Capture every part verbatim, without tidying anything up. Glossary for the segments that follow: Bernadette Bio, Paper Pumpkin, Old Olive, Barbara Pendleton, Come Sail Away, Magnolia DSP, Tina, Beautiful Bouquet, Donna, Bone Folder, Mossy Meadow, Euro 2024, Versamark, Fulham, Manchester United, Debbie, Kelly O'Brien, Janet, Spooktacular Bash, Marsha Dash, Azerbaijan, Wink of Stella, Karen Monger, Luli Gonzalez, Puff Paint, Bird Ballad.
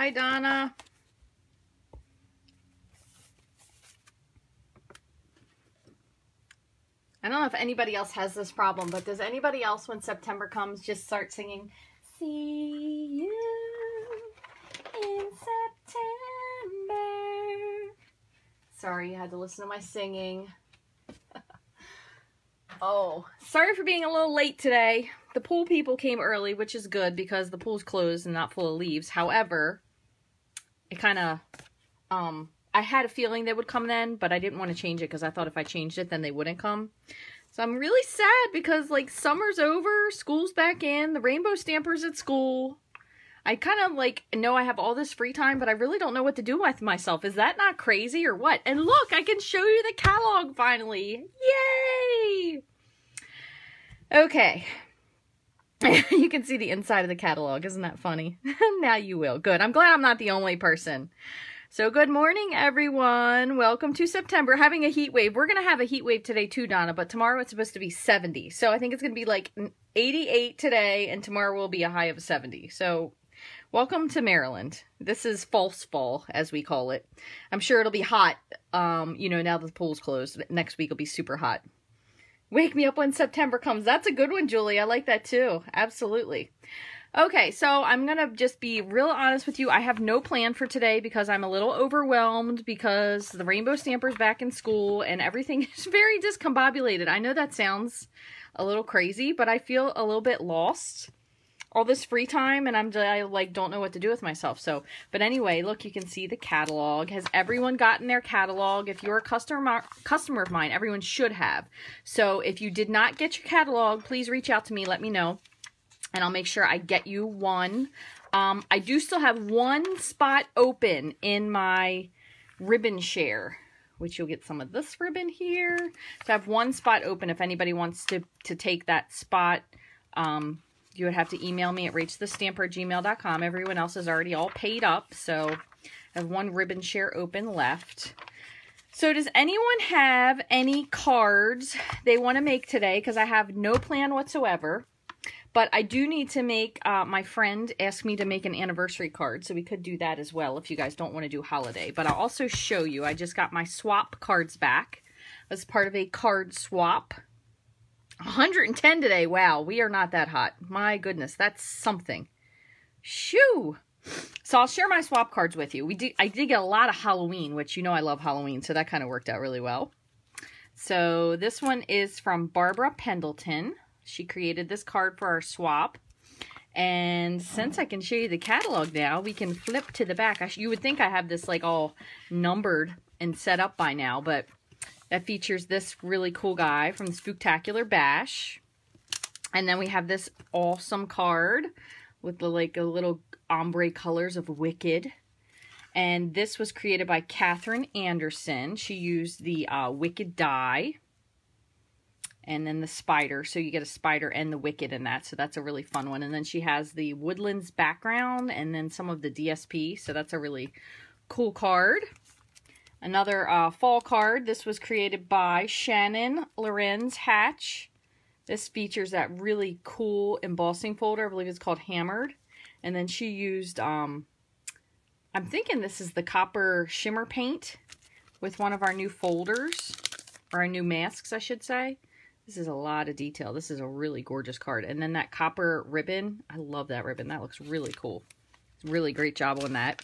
Hi, Donna. I don't know if anybody else has this problem, but does anybody else, when September comes, just start singing, "See you in September"? Sorry, you had to listen to my singing. Oh, sorry for being a little late today. The pool people came early, which is good because the pool's closed and not full of leaves. However, it kind of, um, I had a feeling they would come then, but I didn't want to change it because I thought if I changed it, then they wouldn't come. So I'm really sad because, like, summer's over, school's back in, the Rainbow Stamper's at school. I kind of, like, know I have all this free time, but I really don't know what to do with myself. Is that not crazy or what? And look, I can show you the catalog finally. Yay! Okay. You can see the inside of the catalog. Isn't that funny? Now you will. Good. I'm glad I'm not the only person. So good morning, everyone. Welcome to September. Having a heat wave. We're going to have a heat wave today too, Donna, but tomorrow it's supposed to be seventy. So I think it's going to be like eighty-eight today, and tomorrow will be a high of seventy. So welcome to Maryland. This is false fall, as we call it. I'm sure it'll be hot, um, you know, now that the pool's closed. Next week will be super hot. Wake me up when September comes. That's a good one, Julie. I like that too. Absolutely. Okay, so I'm going to just be real honest with you. I have no plan for today because I'm a little overwhelmed because the Rainbow Stamper's back in school and everything is very discombobulated. I know that sounds a little crazy, but I feel a little bit lost. All this free time, and I'm I, like, don't know what to do with myself. So, but anyway, look, you can see the catalog. Has everyone gotten their catalog? If you're a customer customer of mine, everyone should have. So if you did not get your catalog, please reach out to me. Let me know. And I'll make sure I get you one. Um, I do still have one spot open in my ribbon share, which you'll get some of this ribbon here. So I have one spot open if anybody wants to, to take that spot. Um, you would have to email me at reach the stamper at gmail dot com. Everyone else is already all paid up. So I have one ribbon share open left. So does anyone have any cards they want to make today? Because I have no plan whatsoever. But I do need to make, uh, my friend asked me to make an anniversary card, so we could do that as well if you guys don't want to do holiday. But I'll also show you, I just got my swap cards back as part of a card swap. one hundred and ten today, wow, we are not that hot. My goodness, that's something. Shoo! So I'll share my swap cards with you. We did, I did get a lot of Halloween, which you know I love Halloween, so that kind of worked out really well. So this one is from Barbara Pendleton. She created this card for our swap. And since I can show you the catalog now, we can flip to the back. I sh you would think I have this like all numbered and set up by now, but that features this really cool guy from the Spooktacular Bash. And then we have this awesome card with the like a little ombre colors of Wicked. And this was created by Katherine Anderson. She used the uh, Wicked die. And then the spider, so you get a spider and the Wicked in that, so that's a really fun one. And then she has the Woodlands background and then some of the D S P, so that's a really cool card. Another uh, fall card, this was created by Shannon Lorenz Hatch. This features that really cool embossing folder, I believe it's called Hammered. And then she used, um, I'm thinking this is the Copper Shimmer Paint with one of our new folders, or our new masks I should say. This is a lot of detail. This is a really gorgeous card. And then that copper ribbon. I love that ribbon. That looks really cool. Really great job on that.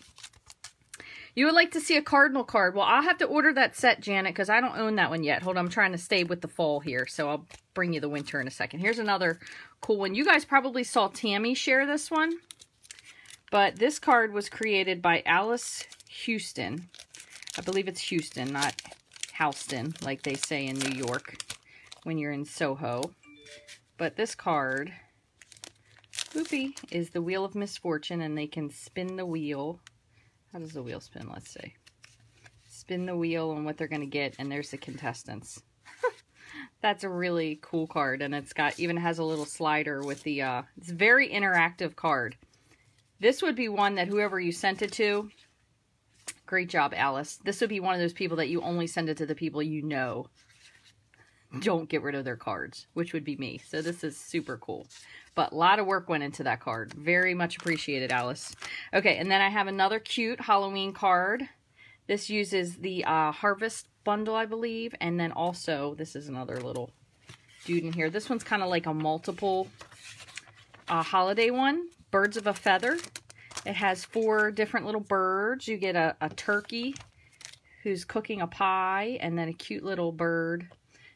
You would like to see a cardinal card. Well, I'll have to order that set, Janet, because I don't own that one yet. Hold on. I'm trying to stay with the fall here. So I'll bring you the winter in a second. Here's another cool one. You guys probably saw Tammy share this one. But this card was created by Alice Houston. I believe it's Houston, not Houston, like they say in New York. When you're in Soho. But this card, oopie, is the Wheel of Misfortune, and they can spin the wheel. How does the wheel spin? Let's see. Spin the wheel on what they're going to get, and there's the contestants. That's a really cool card, and it's got, even has a little slider with the, uh, it's a very interactive card. This would be one that whoever you sent it to, great job, Alice. This would be one of those people that you only send it to the people you know. don't get rid of their cards, which would be me. So this is super cool. But a lot of work went into that card. Very much appreciated, Alice. Okay, and then I have another cute Halloween card. This uses the uh, Harvest bundle, I believe. And then also, this is another little dude in here. This one's kind of like a multiple uh, holiday one. Birds of a Feather. It has four different little birds. You get a, a turkey who's cooking a pie, and then a cute little bird,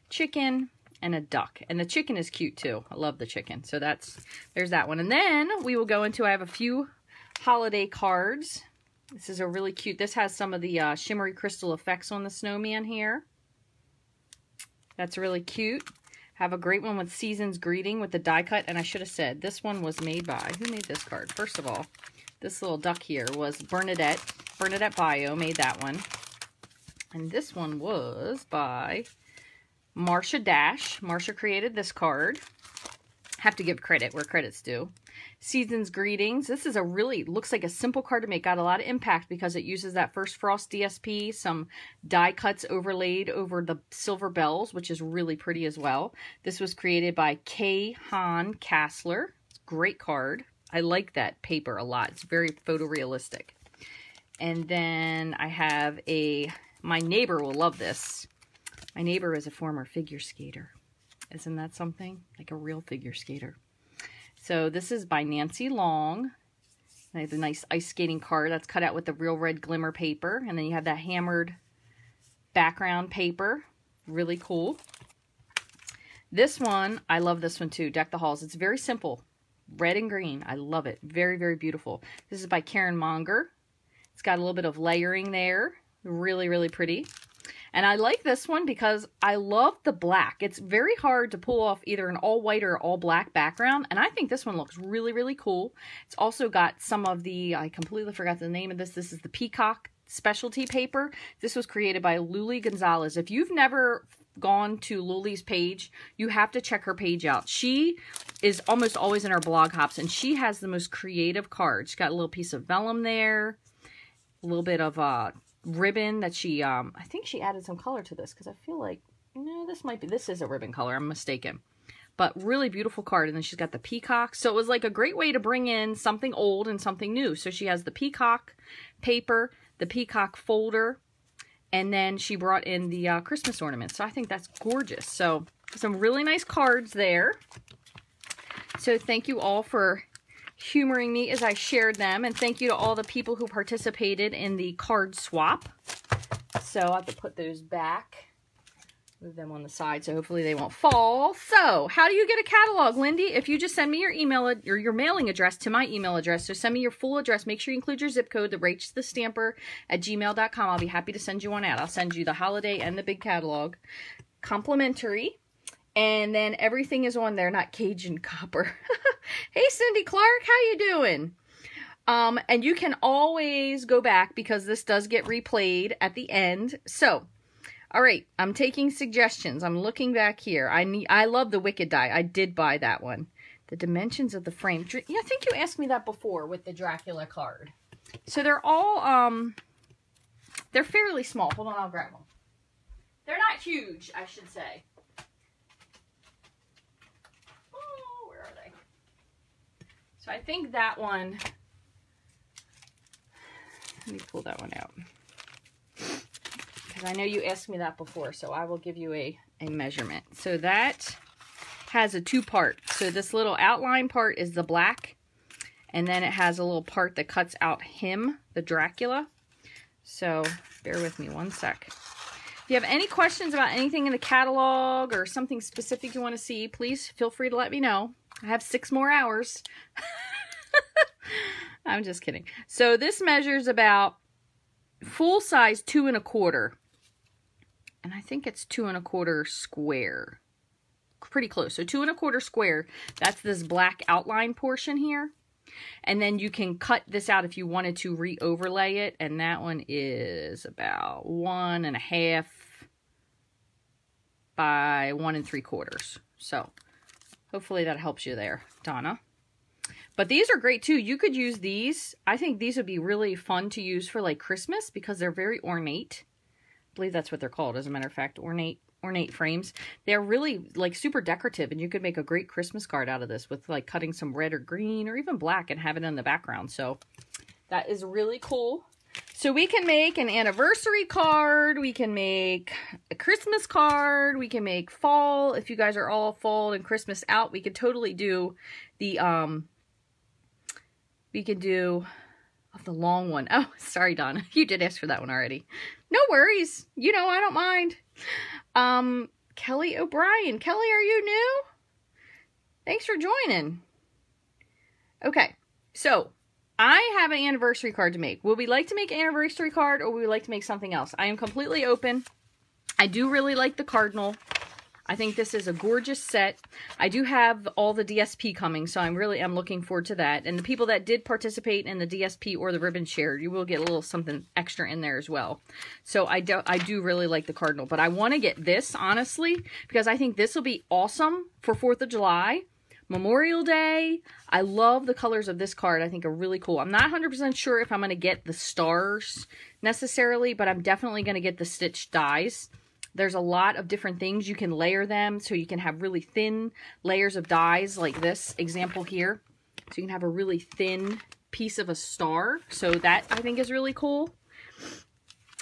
chicken, and a duck. And the chicken is cute too. I love the chicken. So that's, there's that one. And then we will go into, I have a few holiday cards. This is a really cute, this has some of the uh, Shimmery Crystal Effects on the snowman here. That's really cute. Have a great one with Season's Greeting with the die cut. And I should have said, this one was made by, who made this card? First of all, this little duck here was Bernadette. Bernadette Bio made that one. And this one was by Marsha Dash. Marsha created this card. Have to give credit where credit's due. Season's Greetings. This is a really, looks like a simple card to make. Got a lot of impact because it uses that First Frost D S P, some die cuts overlaid over the silver bells, which is really pretty as well. This was created by K. Han Kassler. It's a great card. I like that paper a lot. It's very photorealistic. And then I have a, my neighbor will love this. My neighbor is a former figure skater. Isn't that something? Like a real figure skater. So this is by Nancy Long. I have a nice ice skating card that's cut out with the real red glimmer paper. And then you have that hammered background paper. Really cool. This one, I love this one too, Deck the Halls. It's very simple. Red and green. I love it. Very, very beautiful. This is by Karen Monger. It's got a little bit of layering there. Really, really pretty. And I like this one because I love the black. It's very hard to pull off either an all white or all black background. And I think this one looks really, really cool. It's also got some of the, I completely forgot the name of this. This is the Peacock specialty paper. This was created by Luli Gonzalez. If you've never gone to Luli's page, you have to check her page out. She is almost always in her blog hops, and she has the most creative cards. She's got a little piece of vellum there, a little bit of uh, ribbon that she, um, I think she added some color to this because I feel like, no, this might be, this is a ribbon color, I'm mistaken. But really beautiful card. And then she's got the peacock. So it was like a great way to bring in something old and something new. So she has the peacock paper, the peacock folder, and then she brought in the uh, Christmas ornaments. So I think that's gorgeous. So some really nice cards there. So thank you all for humoring me as I shared them, and thank you to all the people who participated in the card swap. So I have to put those back, move them on the side so hopefully they won't fall. So how do you get a catalog, Lindy? If you just send me your email or your mailing address to my email address. So send me your full address. Make sure you include your zip code, the rates the stamper at gmail dot com. I'll be happy to send you one out. I'll send you the holiday and the big catalog. Complimentary. And then everything is on there, not Cajun Copper. Hey, Cindy Clark, how you doing? Um, and you can always go back because this does get replayed at the end. So, all right, I'm taking suggestions. I'm looking back here. I need, I love the Wicked die. I did buy that one. The dimensions of the frame. Yeah, I think you asked me that before with the Dracula card. So they're all, um, they're fairly small. Hold on, I'll grab them. They're not huge, I should say. I think that one, let me pull that one out, because I know you asked me that before, so I will give you a, a measurement. So that has a two-part. So this little outline part is the black, and then it has a little part that cuts out him, the Dracula. So bear with me one sec. If you have any questions about anything in the catalog or something specific you want to see, please feel free to let me know. I have six more hours. I'm just kidding. So this measures about full size two and a quarter. And I think it's two and a quarter square. Pretty close. So two and a quarter square. That's this black outline portion here. And then you can cut this out if you wanted to re-overlay it. And that one is about one and a half by one and three quarters. So hopefully that helps you there, Donna. But these are great too. You could use these. I think these would be really fun to use for like Christmas because they're very ornate. I believe that's what they're called, as a matter of fact, ornate ornate frames. They're really like super decorative, and you could make a great Christmas card out of this with like cutting some red or green or even black and have it in the background. So that is really cool. So we can make an anniversary card, we can make a Christmas card, we can make fall. If you guys are all fall and Christmas out, we could totally do the, um, we could do of the long one. Oh, sorry, Donna. You did ask for that one already. No worries. You know, I don't mind. Um, Kelly O'Brien. Kelly, are you new? Thanks for joining. Okay, so I have an anniversary card to make. Would we like to make an anniversary card, or would we like to make something else? I am completely open. I do really like the cardinal. I think this is a gorgeous set. I do have all the D S P coming, so I'm really I'm looking forward to that. And the people that did participate in the D S P or the ribbon share, you will get a little something extra in there as well. So I do, I do really like the cardinal, but I want to get this, honestly, because I think this will be awesome for fourth of July, Memorial Day. I love the colors of this card. I think are really cool. I'm not one hundred percent sure if I'm going to get the stars necessarily, but I'm definitely going to get the stitched dies. There's a lot of different things. You can layer them, so you can have really thin layers of dies like this example here. So you can have a really thin piece of a star. So that, I think, is really cool.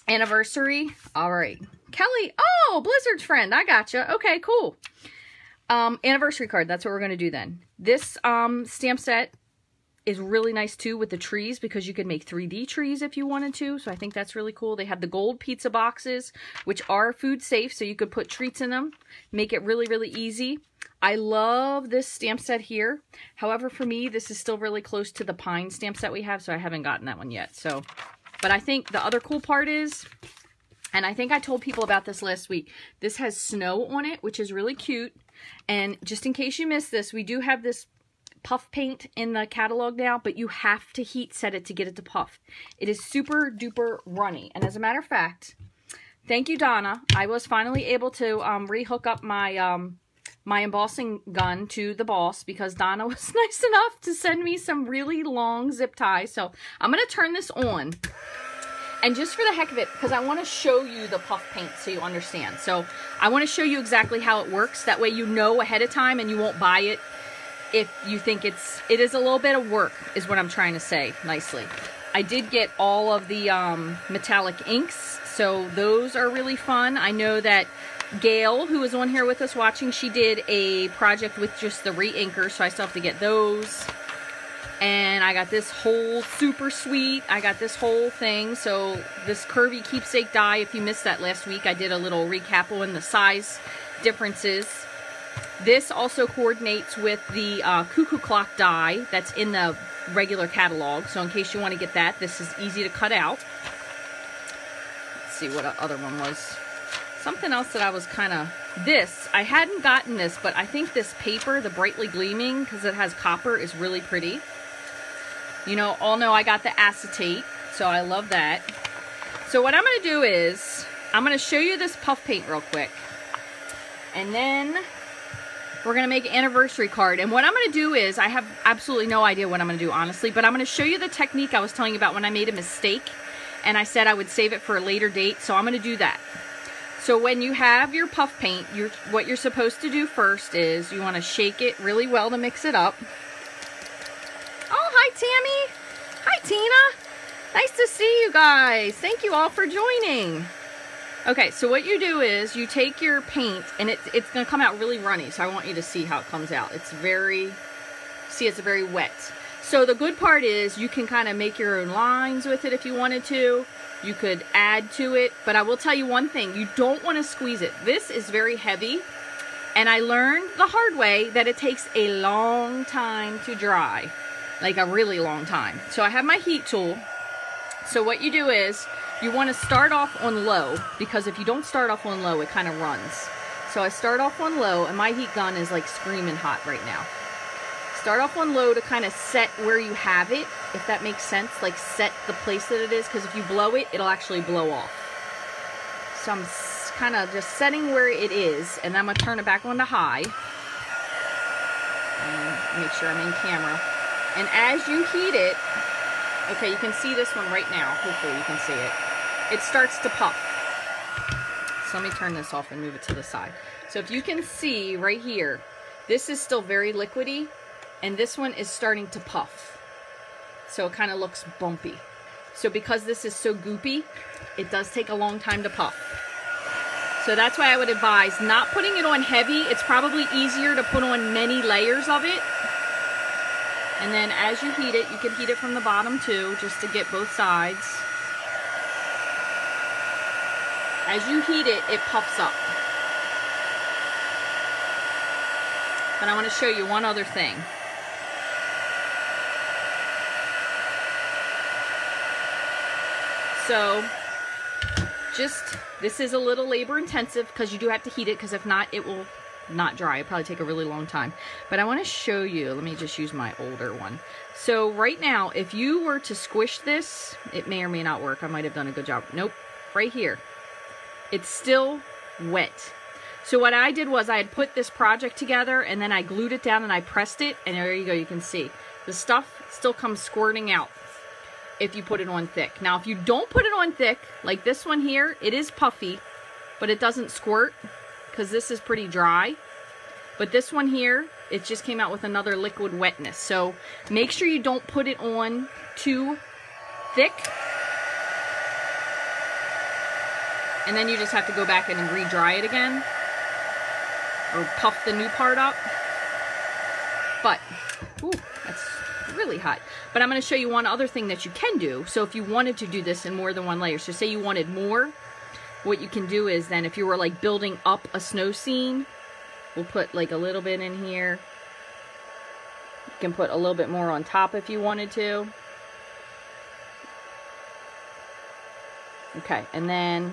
Anniversary. All right. Kelly. Oh, Blizzard's friend. I gotcha. Okay, cool. Um, anniversary card. That's what we're going to do then. This um, stamp set is really nice too with the trees, because you can make three D trees if you wanted to. So I think that's really cool. They have the gold pizza boxes, which are food safe, so you could put treats in them. Make it really, really easy. I love this stamp set here. However, for me, this is still really close to the pine stamp set we have, so I haven't gotten that one yet. So, but I think the other cool part is, and I think I told people about this last week, this has snow on it, which is really cute. And just in case you missed this, we do have this puff paint in the catalog now, but you have to heat set it to get it to puff. It is super duper runny. And as a matter of fact, thank you, Donna. I was finally able to um, rehook up my um, my embossing gun to the boss, because Donna was nice enough to send me some really long zip ties. So I'm going to turn this on. And just for the heck of it, because I want to show you the puff paint so you understand. So I want to show you exactly how it works. That way you know ahead of time and you won't buy it if you think it's, it is a little bit of work, is what I'm trying to say nicely. I did get all of the um, metallic inks, so those are really fun. I know that Gail, who is on here with us watching, she did a project with just the re-inker, so I still have to get those. And I got this whole super sweet, I got this whole thing, so this curvy keepsake die, if you missed that last week, I did a little recap on the size differences. This also coordinates with the uh, cuckoo clock die that's in the regular catalog. So in case you want to get that, this is easy to cut out. Let's see what the other one was. Something else that I was kind of... This, I hadn't gotten this, but I think this paper, the brightly gleaming, because it has copper, is really pretty. You know, all know I got the acetate, so I love that. So what I'm going to do is, I'm going to show you this puff paint real quick. And then... we're going to make an anniversary card. And what I'm going to do is, I have absolutely no idea what I'm going to do, honestly, but I'm going to show you the technique I was telling you about when I made a mistake and I said I would save it for a later date. So I'm going to do that. So when you have your puff paint, you're, what you're supposed to do first is you want to shake it really well to mix it up. Oh, hi, Tammy. Hi, Tina. Nice to see you guys. Thank you all for joining. Okay, so what you do is you take your paint, and it, it's going to come out really runny, so I want you to see how it comes out. It's very, see, it's very wet. So the good part is you can kind of make your own lines with it if you wanted to. You could add to it, but I will tell you one thing. You don't want to squeeze it. This is very heavy, and I learned the hard way that it takes a long time to dry, like a really long time. So I have my heat tool. So what you do is... you want to start off on low, because if you don't start off on low, it kind of runs. So I start off on low, and my heat gun is like screaming hot right now. Start off on low to kind of set where you have it, if that makes sense. Like set the place that it is, because if you blow it, it'll actually blow off. So I'm kind of just setting where it is, and I'm going to turn it back on to high. And make sure I'm in camera. And as you heat it, okay, you can see this one right now. Hopefully you can see it. It starts to puff. So let me turn this off and move it to the side. So if you can see right here, this is still very liquidy, and this one is starting to puff. So it kind of looks bumpy. So because this is so goopy, it does take a long time to puff. So that's why I would advise not putting it on heavy. It's probably easier to put on many layers of it. And then as you heat it, you can heat it from the bottom too, just to get both sides. As you heat it, it puffs up. But I want to show you one other thing. So, just, this is a little labor intensive because you do have to heat it, because if not, it will not dry. It'll probably take a really long time. But I want to show you, let me just use my older one. So right now, if you were to squish this, it may or may not work. I might have done a good job. Nope, right here. It's still wet. So what I did was I had put this project together and then I glued it down and I pressed it, and there you go, you can see. The stuff still comes squirting out if you put it on thick. Now if you don't put it on thick, like this one here, it is puffy, but it doesn't squirt because this is pretty dry. But this one here, it just came out with another liquid wetness. So make sure you don't put it on too thick. And then you just have to go back in and re-dry it again. Or puff the new part up. But, ooh, that's really hot. But I'm going to show you one other thing that you can do. So if you wanted to do this in more than one layer. So say you wanted more. What you can do is then if you were like building up a snow scene. We'll put like a little bit in here. You can put a little bit more on top if you wanted to. Okay, and then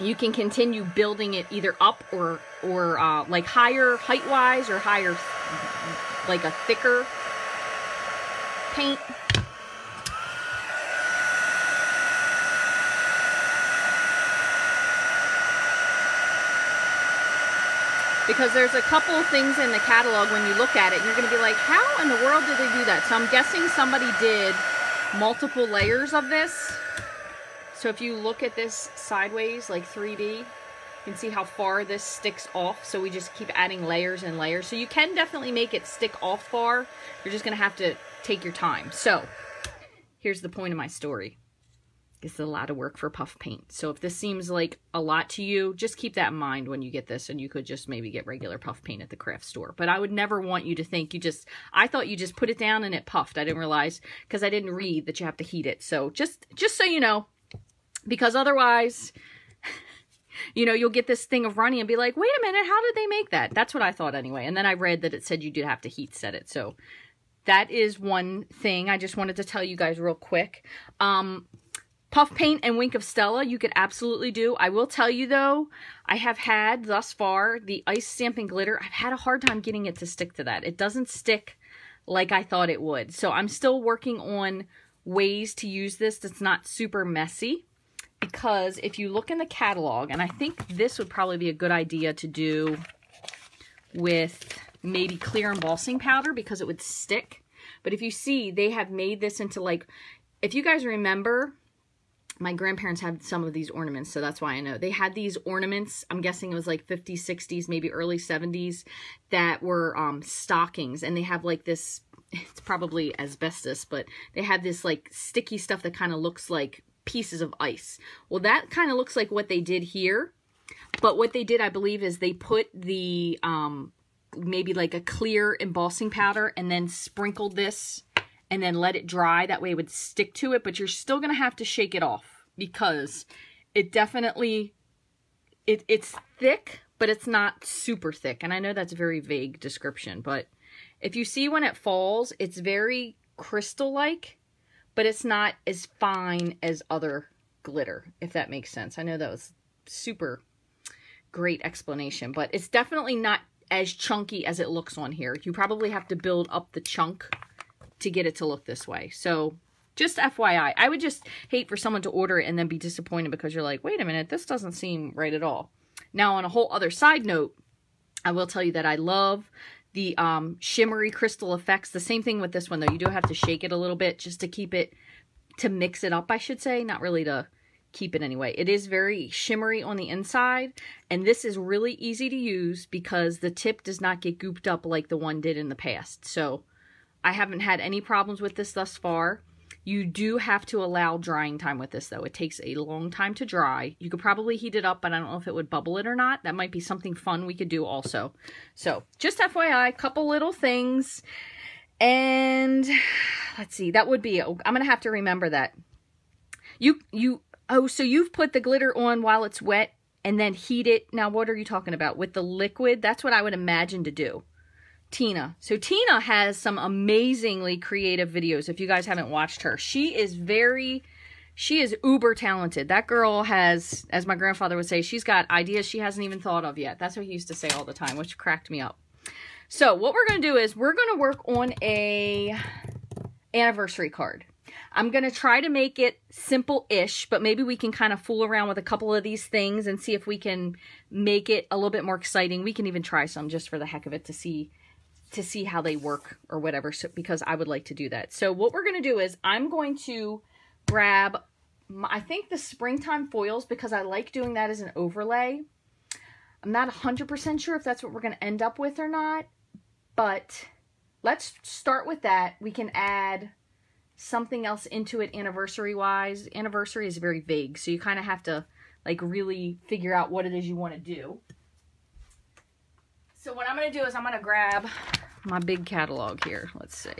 you can continue building it either up or, or uh, like higher height-wise or higher, like a thicker paint. Because there's a couple things in the catalog when you look at it, you're going to be like, how in the world did they do that? So I'm guessing somebody did multiple layers of this. So if you look at this sideways, like three D, you can see how far this sticks off. So we just keep adding layers and layers. So you can definitely make it stick off far. You're just going to have to take your time. So here's the point of my story. It's a lot of work for puff paint. So if this seems like a lot to you, just keep that in mind when you get this, and you could just maybe get regular puff paint at the craft store. But I would never want you to think you just, I thought you just put it down and it puffed. I didn't realize, because I didn't read that you have to heat it. So just, just so you know. Because otherwise, you know, you'll get this thing of running and be like, wait a minute, how did they make that? That's what I thought anyway. And then I read that it said you did have to heat set it. So that is one thing I just wanted to tell you guys real quick. Um, puff paint and Wink of Stella, you could absolutely do. I will tell you though, I have had thus far the ice stamping glitter. I've had a hard time getting it to stick to that. It doesn't stick like I thought it would. So I'm still working on ways to use this that's not super messy. Because if you look in the catalog, and I think this would probably be a good idea to do with maybe clear embossing powder because it would stick. But if you see, they have made this into like, if you guys remember, my grandparents had some of these ornaments, so that's why I know. They had these ornaments, I'm guessing it was like fifties, sixties, maybe early seventies, that were um, stockings. And they have like this, it's probably asbestos, but they have this like sticky stuff that kind of looks like pieces of ice. Well, that kind of looks like what they did here, but what they did, I believe, is they put the um maybe like a clear embossing powder and then sprinkled this and then let it dry. That way it would stick to it, but you're still gonna have to shake it off because it definitely it it's thick, but it's not super thick. And I know that's a very vague description, but if you see when it falls, it's very crystal-like. But it's not as fine as other glitter, if that makes sense. I know that was super great explanation, but it's definitely not as chunky as it looks on here. You probably have to build up the chunk to get it to look this way. So just F Y I, I would just hate for someone to order it and then be disappointed because you're like, wait a minute, this doesn't seem right at all. Now, on a whole other side note, I will tell you that I love the um, Shimmery Crystal Effects. The same thing with this one, though. You do have to shake it a little bit just to keep it, to mix it up, I should say. Not really to keep it anyway. It is very shimmery on the inside, and this is really easy to use because the tip does not get gooped up like the one did in the past. So I haven't had any problems with this thus far. You do have to allow drying time with this, though. It takes a long time to dry. You could probably heat it up, but I don't know if it would bubble it or not. That might be something fun we could do also. So just F Y I, a couple little things. And let's see, that would be, I'm going to have to remember that. You, you, oh, so you've put the glitter on while it's wet and then heat it. Now, what are you talking about? With the liquid? That's what I would imagine to do. Tina. So Tina has some amazingly creative videos if you guys haven't watched her. She is very, she is uber talented. That girl has, as my grandfather would say, she's got ideas she hasn't even thought of yet. That's what he used to say all the time, which cracked me up. So what we're going to do is we're going to work on a anniversary card. I'm going to try to make it simple-ish, but maybe we can kind of fool around with a couple of these things and see if we can make it a little bit more exciting. We can even try some just for the heck of it to see to see how they work or whatever, so, because I would like to do that. So what we're going to do is I'm going to grab, my, I think the springtime foils, because I like doing that as an overlay. I'm not one hundred percent sure if that's what we're going to end up with or not, but let's start with that. We can add something else into it anniversary-wise. Anniversary is very vague, so you kind of have to like really figure out what it is you want to do. So what I'm going to do is I'm going to grab my big catalog here. Let's see.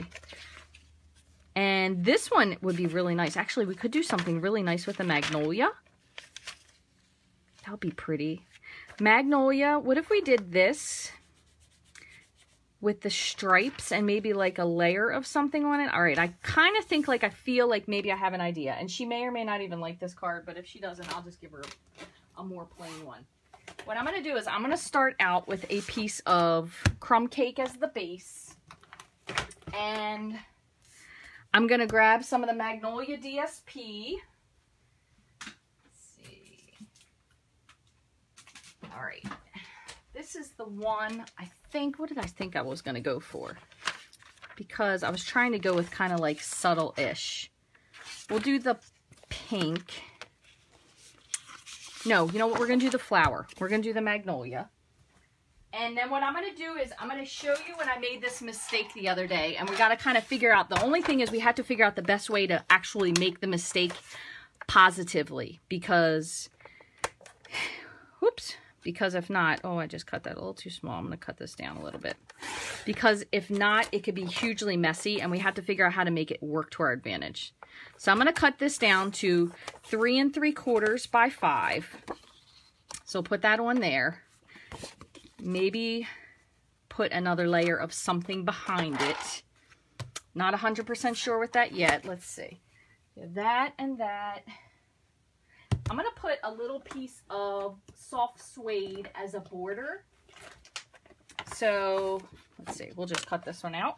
And this one would be really nice. Actually, we could do something really nice with a Magnolia. That would be pretty. Magnolia, what if we did this with the stripes and maybe like a layer of something on it? All right, I kind of think like I feel like maybe I have an idea. And she may or may not even like this card, but if she doesn't, I'll just give her a more plain one. What I'm going to do is I'm going to start out with a piece of Crumb Cake as the base. And I'm going to grab some of the Magnolia D S P. Let's see. All right. This is the one I think, what did I think I was going to go for? Because I was trying to go with kind of like subtle-ish. We'll do the pink. No, you know what? We're going to do the flower. We're going to do the Magnolia. And then what I'm going to do is I'm going to show you when I made this mistake the other day. And we got to kind of figure out. The only thing is we have to figure out the best way to actually make the mistake positively. Because, whoops. Because if not, oh, I just cut that a little too small. I'm going to cut this down a little bit. Because if not, it could be hugely messy. And we have to figure out how to make it work to our advantage. So I'm going to cut this down to three and three quarters by five. So put that on there. Maybe put another layer of something behind it. Not one hundred percent sure with that yet. Let's see. That and that. I'm going to put a little piece of Soft Suede as a border. So let's see. We'll just cut this one out.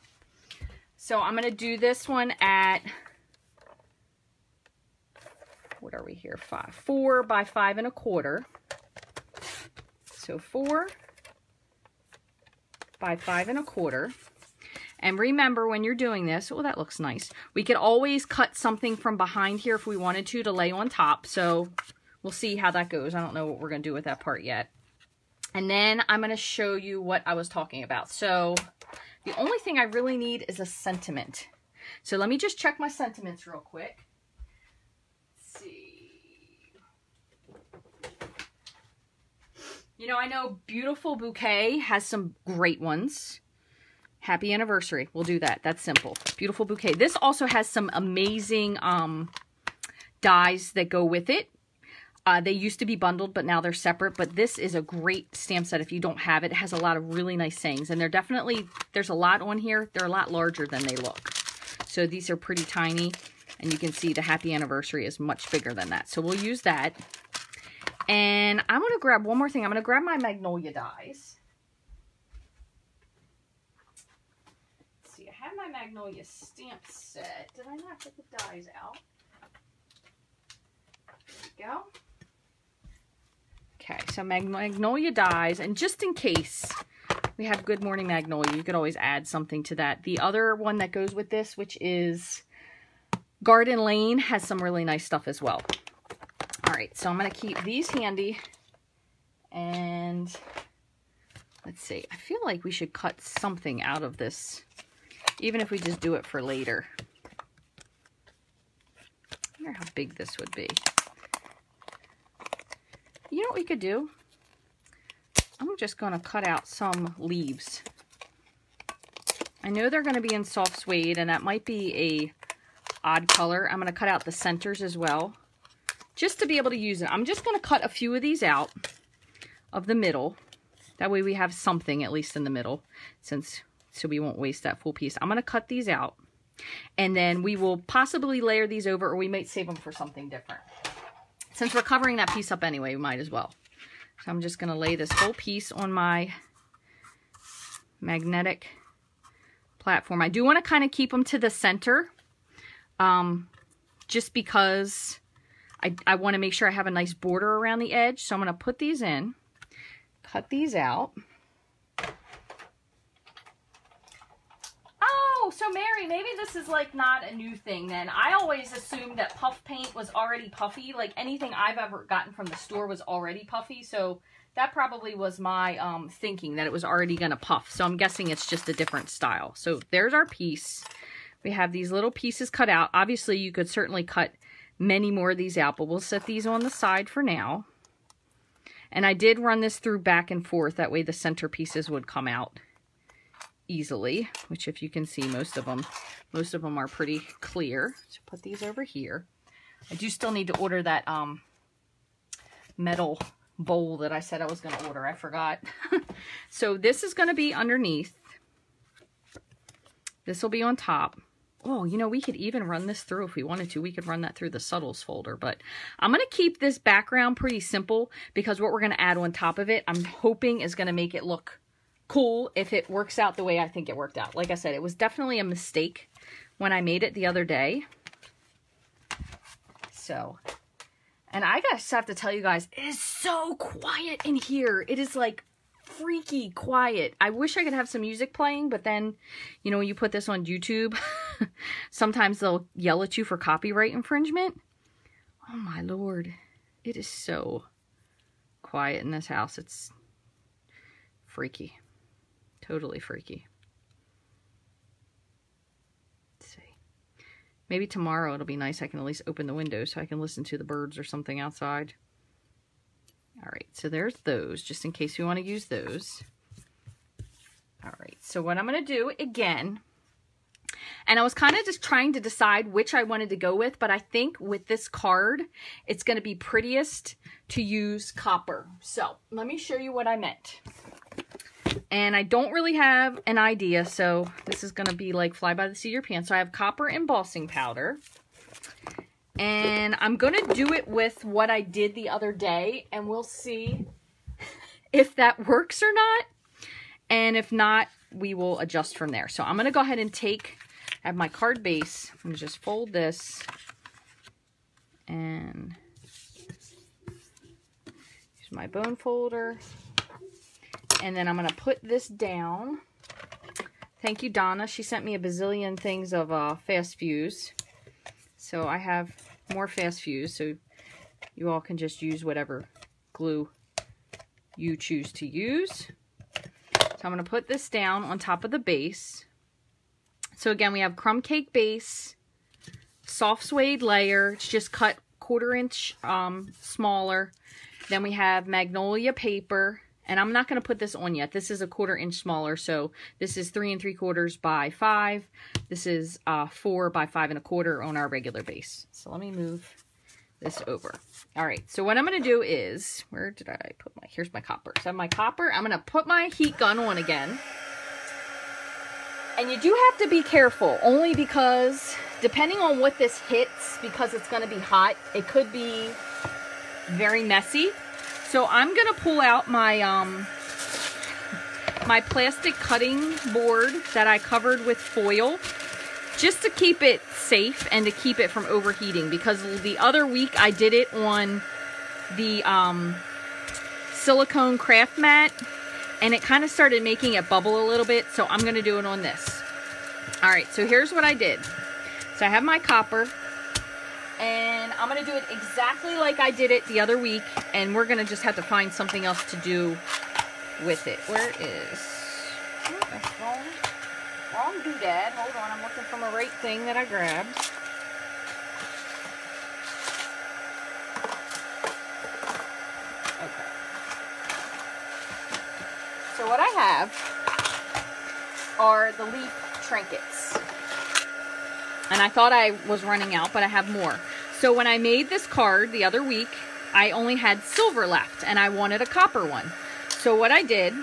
So I'm going to do this one at... What are we here? Five, four by five and a quarter. So four by five and a quarter. And remember when you're doing this, oh, that looks nice. We could always cut something from behind here if we wanted to, to lay on top. So we'll see how that goes. I don't know what we're going to do with that part yet. And then I'm going to show you what I was talking about. So the only thing I really need is a sentiment. So let me just check my sentiments real quick. You know, I know Beautiful Bouquet has some great ones. Happy anniversary. We'll do that. That's simple. Beautiful Bouquet. This also has some amazing um, dies that go with it. Uh, they used to be bundled, but now they're separate. But this is a great stamp set if you don't have it. It has a lot of really nice sayings. And they're definitely, there's a lot on here. They're a lot larger than they look. So these are pretty tiny. And you can see the happy anniversary is much bigger than that. So we'll use that. And I'm going to grab one more thing. I'm going to grab my Magnolia dies. Let's see, I have my Magnolia stamp set. Did I not get the dies out? There we go. Okay, so Mag Magnolia dies. And just in case we have Good Morning Magnolia, you could always add something to that. The other one that goes with this, which is Garden Lane, has some really nice stuff as well. right, so I'm going to keep these handy. And let's see, I feel like we should cut something out of this, even if we just do it for later. I wonder how big this would be. You know what we could do? I'm just going to cut out some leaves. I know they're going to be in soft suede, and that might be a odd color. I'm going to cut out the centers as well, just to be able to use it. I'm just going to cut a few of these out of the middle. That way we have something at least in the middle, since so we won't waste that full piece. I'm going to cut these out, and then we will possibly layer these over, or we might save them for something different. Since we're covering that piece up anyway, we might as well. So I'm just going to lay this whole piece on my magnetic platform. I do want to kind of keep them to the center, um, just because I, I want to make sure I have a nice border around the edge. So I'm going to put these in, cut these out. Oh, so Mary, maybe this is like not a new thing then. I always assumed that puff paint was already puffy. Like anything I've ever gotten from the store was already puffy. So that probably was my um, thinking, that it was already going to puff. So I'm guessing it's just a different style. So there's our piece. We have these little pieces cut out. Obviously, you could certainly cut many more of these out, but we'll set these on the side for now. And I did run this through back and forth. That way the center pieces would come out easily, which if you can see, most of them, most of them are pretty clear. So put these over here. I do still need to order that um, metal bowl that I said I was going to order. I forgot. So this is going to be underneath. This will be on top. Oh, you know, we could even run this through if we wanted to. We could run that through the subtles folder, but I'm going to keep this background pretty simple because what we're going to add on top of it, I'm hoping is going to make it look cool if it works out the way I think it worked out. Like I said, it was definitely a mistake when I made it the other day. So, and I just have to tell you guys, it is so quiet in here. It is like freaky quiet. I wish I could have some music playing, but then, you know, when you put this on YouTube, sometimes they'll yell at you for copyright infringement. Oh my Lord. It is so quiet in this house. It's freaky. Totally freaky. Let's see. Maybe tomorrow it'll be nice. I can at least open the window so I can listen to the birds or something outside. All right, so there's those, just in case we want to use those. All right, so what I'm going to do again, and I was kind of just trying to decide which I wanted to go with, but I think with this card, it's going to be prettiest to use copper. So let me show you what I meant. And I don't really have an idea, so this is going to be like fly by the seat of your pants. So I have copper embossing powder. And I'm going to do it with what I did the other day, and we'll see if that works or not. And if not, we will adjust from there. So I'm going to go ahead and take, I have my card base, I'm going to just fold this and use my bone folder. And then I'm going to put this down. Thank you, Donna. She sent me a bazillion things of uh, Fast Fuse. So I have more Fast Fuse, so you all can just use whatever glue you choose to use. So I'm going to put this down on top of the base. So again, we have crumb cake base, soft suede layer. It's just cut quarter inch um, smaller. Then we have magnolia paper. And I'm not going to put this on yet. This is a quarter inch smaller. So this is three and three quarters by five. This is uh, four by five and a quarter on our regular base. So let me move this over. All right. So what I'm going to do is, where did I put my, here's my copper. So I have my copper. I'm going to put my heat gun on again. And you do have to be careful, only because depending on what this hits, because it's going to be hot, it could be very messy. So I'm going to pull out my um, my plastic cutting board that I covered with foil just to keep it safe and to keep it from overheating, because the other week I did it on the um, silicone craft mat and it kind of started making it bubble a little bit. So I'm going to do it on this. All right, so here's what I did. So I have my copper and I'm going to do it exactly like I did it the other week, and we're going to just have to find something else to do with it. Where is... Oh, that's wrong. Wrong doodad. Hold on, I'm looking for the right thing that I grabbed. Okay. So what I have are the leaf trinkets. And I thought I was running out, but I have more. So when I made this card the other week, I only had silver left, and I wanted a copper one. So what I did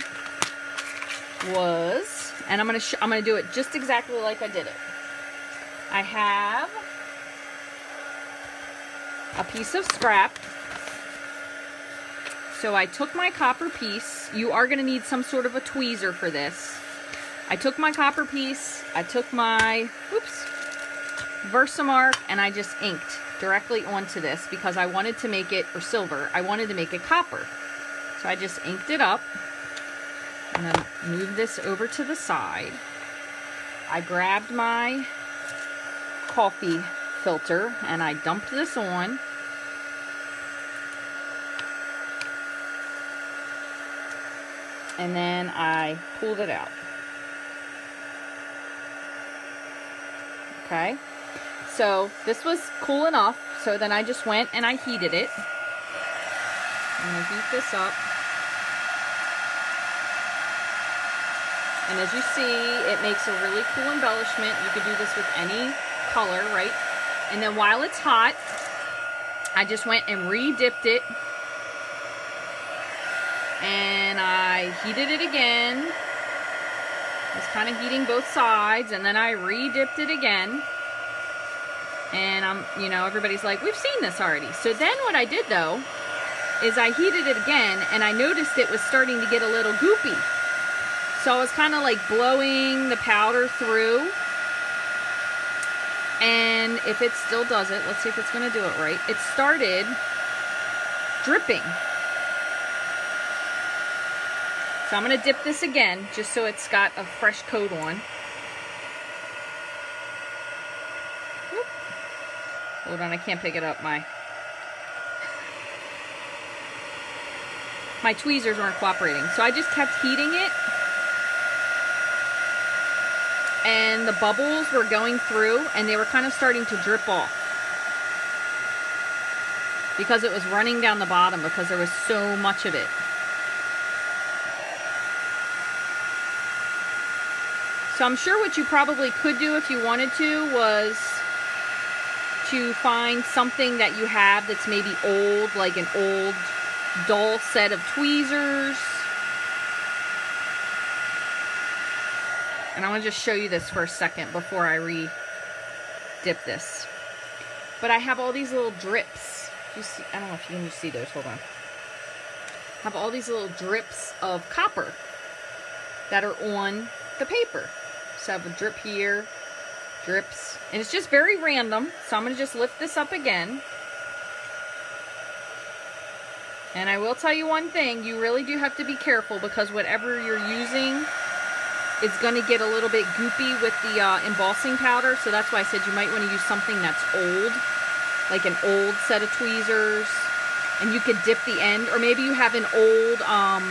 was, and I'm gonna sh I'm gonna do it just exactly like I did it. I have a piece of scrap. So I took my copper piece. You are gonna need some sort of a tweezer for this. I took my copper piece. I took my oops. Versamark, and I just inked directly onto this because I wanted to make it, or silver, I wanted to make it copper. So I just inked it up, and then moved this over to the side. I grabbed my coffee filter, and I dumped this on. And then I pulled it out. Okay. So this was cool enough, so then I just went and I heated it. I'm going to heat this up. And as you see, it makes a really cool embellishment. You could do this with any color, right? And then while it's hot, I just went and re-dipped it. And I heated it again. I was kind of heating both sides, and then I re-dipped it again. And I'm, you know, everybody's like, we've seen this already. So then what I did, though, is I heated it again, and I noticed it was starting to get a little goopy. So I was kind of like blowing the powder through. And if it still does it, let's see if it's going to do it right. It started dripping. So I'm going to dip this again, just so it's got a fresh coat on. Hold on, I can't pick it up. My my tweezers weren't cooperating. So I just kept heating it. And the bubbles were going through, and they were kind of starting to drip off. Because it was running down the bottom, because there was so much of it. So I'm sure what you probably could do if you wanted to was... to find something that you have that's maybe old, like an old dull set of tweezers. And I want to just show you this for a second before I re-dip this. But I have all these little drips. You see, I don't know if you can see those. Hold on. I have all these little drips of copper that are on the paper. So I have a drip here. Drips, and it's just very random, so I'm going to just lift this up again. And I will tell you one thing, you really do have to be careful, because whatever you're using is going to get a little bit goopy with the uh, embossing powder. So that's why I said you might want to use something that's old, like an old set of tweezers, and you could dip the end, or maybe you have an old um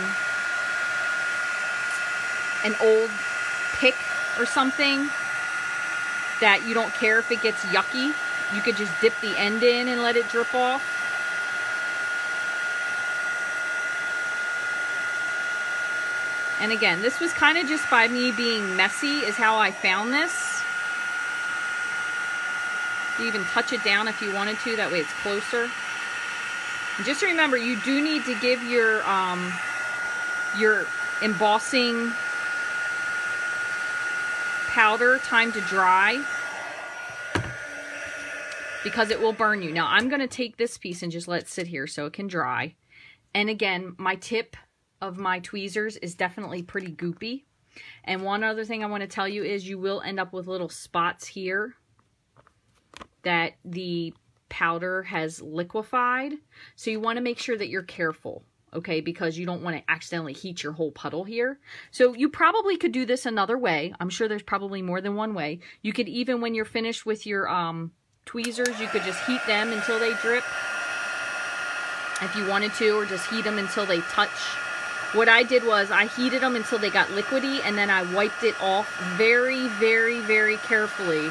an old pick or something that you don't care if it gets yucky. You could just dip the end in and let it drip off. And again, this was kind of just by me being messy is how I found this. You even touch it down if you wanted to, that way it's closer. And just remember, you do need to give your um, your embossing powder time to dry, because it will burn you. Now I'm going to take this piece and just let it sit here so it can dry. And again, my tip of my tweezers is definitely pretty goopy. And one other thing I want to tell you is you will end up with little spots here that the powder has liquefied. So you want to make sure that you're careful. Okay, because you don't want to accidentally heat your whole puddle here. So you probably could do this another way. I'm sure there's probably more than one way. You could even, when you're finished with your um, tweezers, you could just heat them until they drip if you wanted to, or just heat them until they touch. What I did was I heated them until they got liquidy, and then I wiped it off very, very, very carefully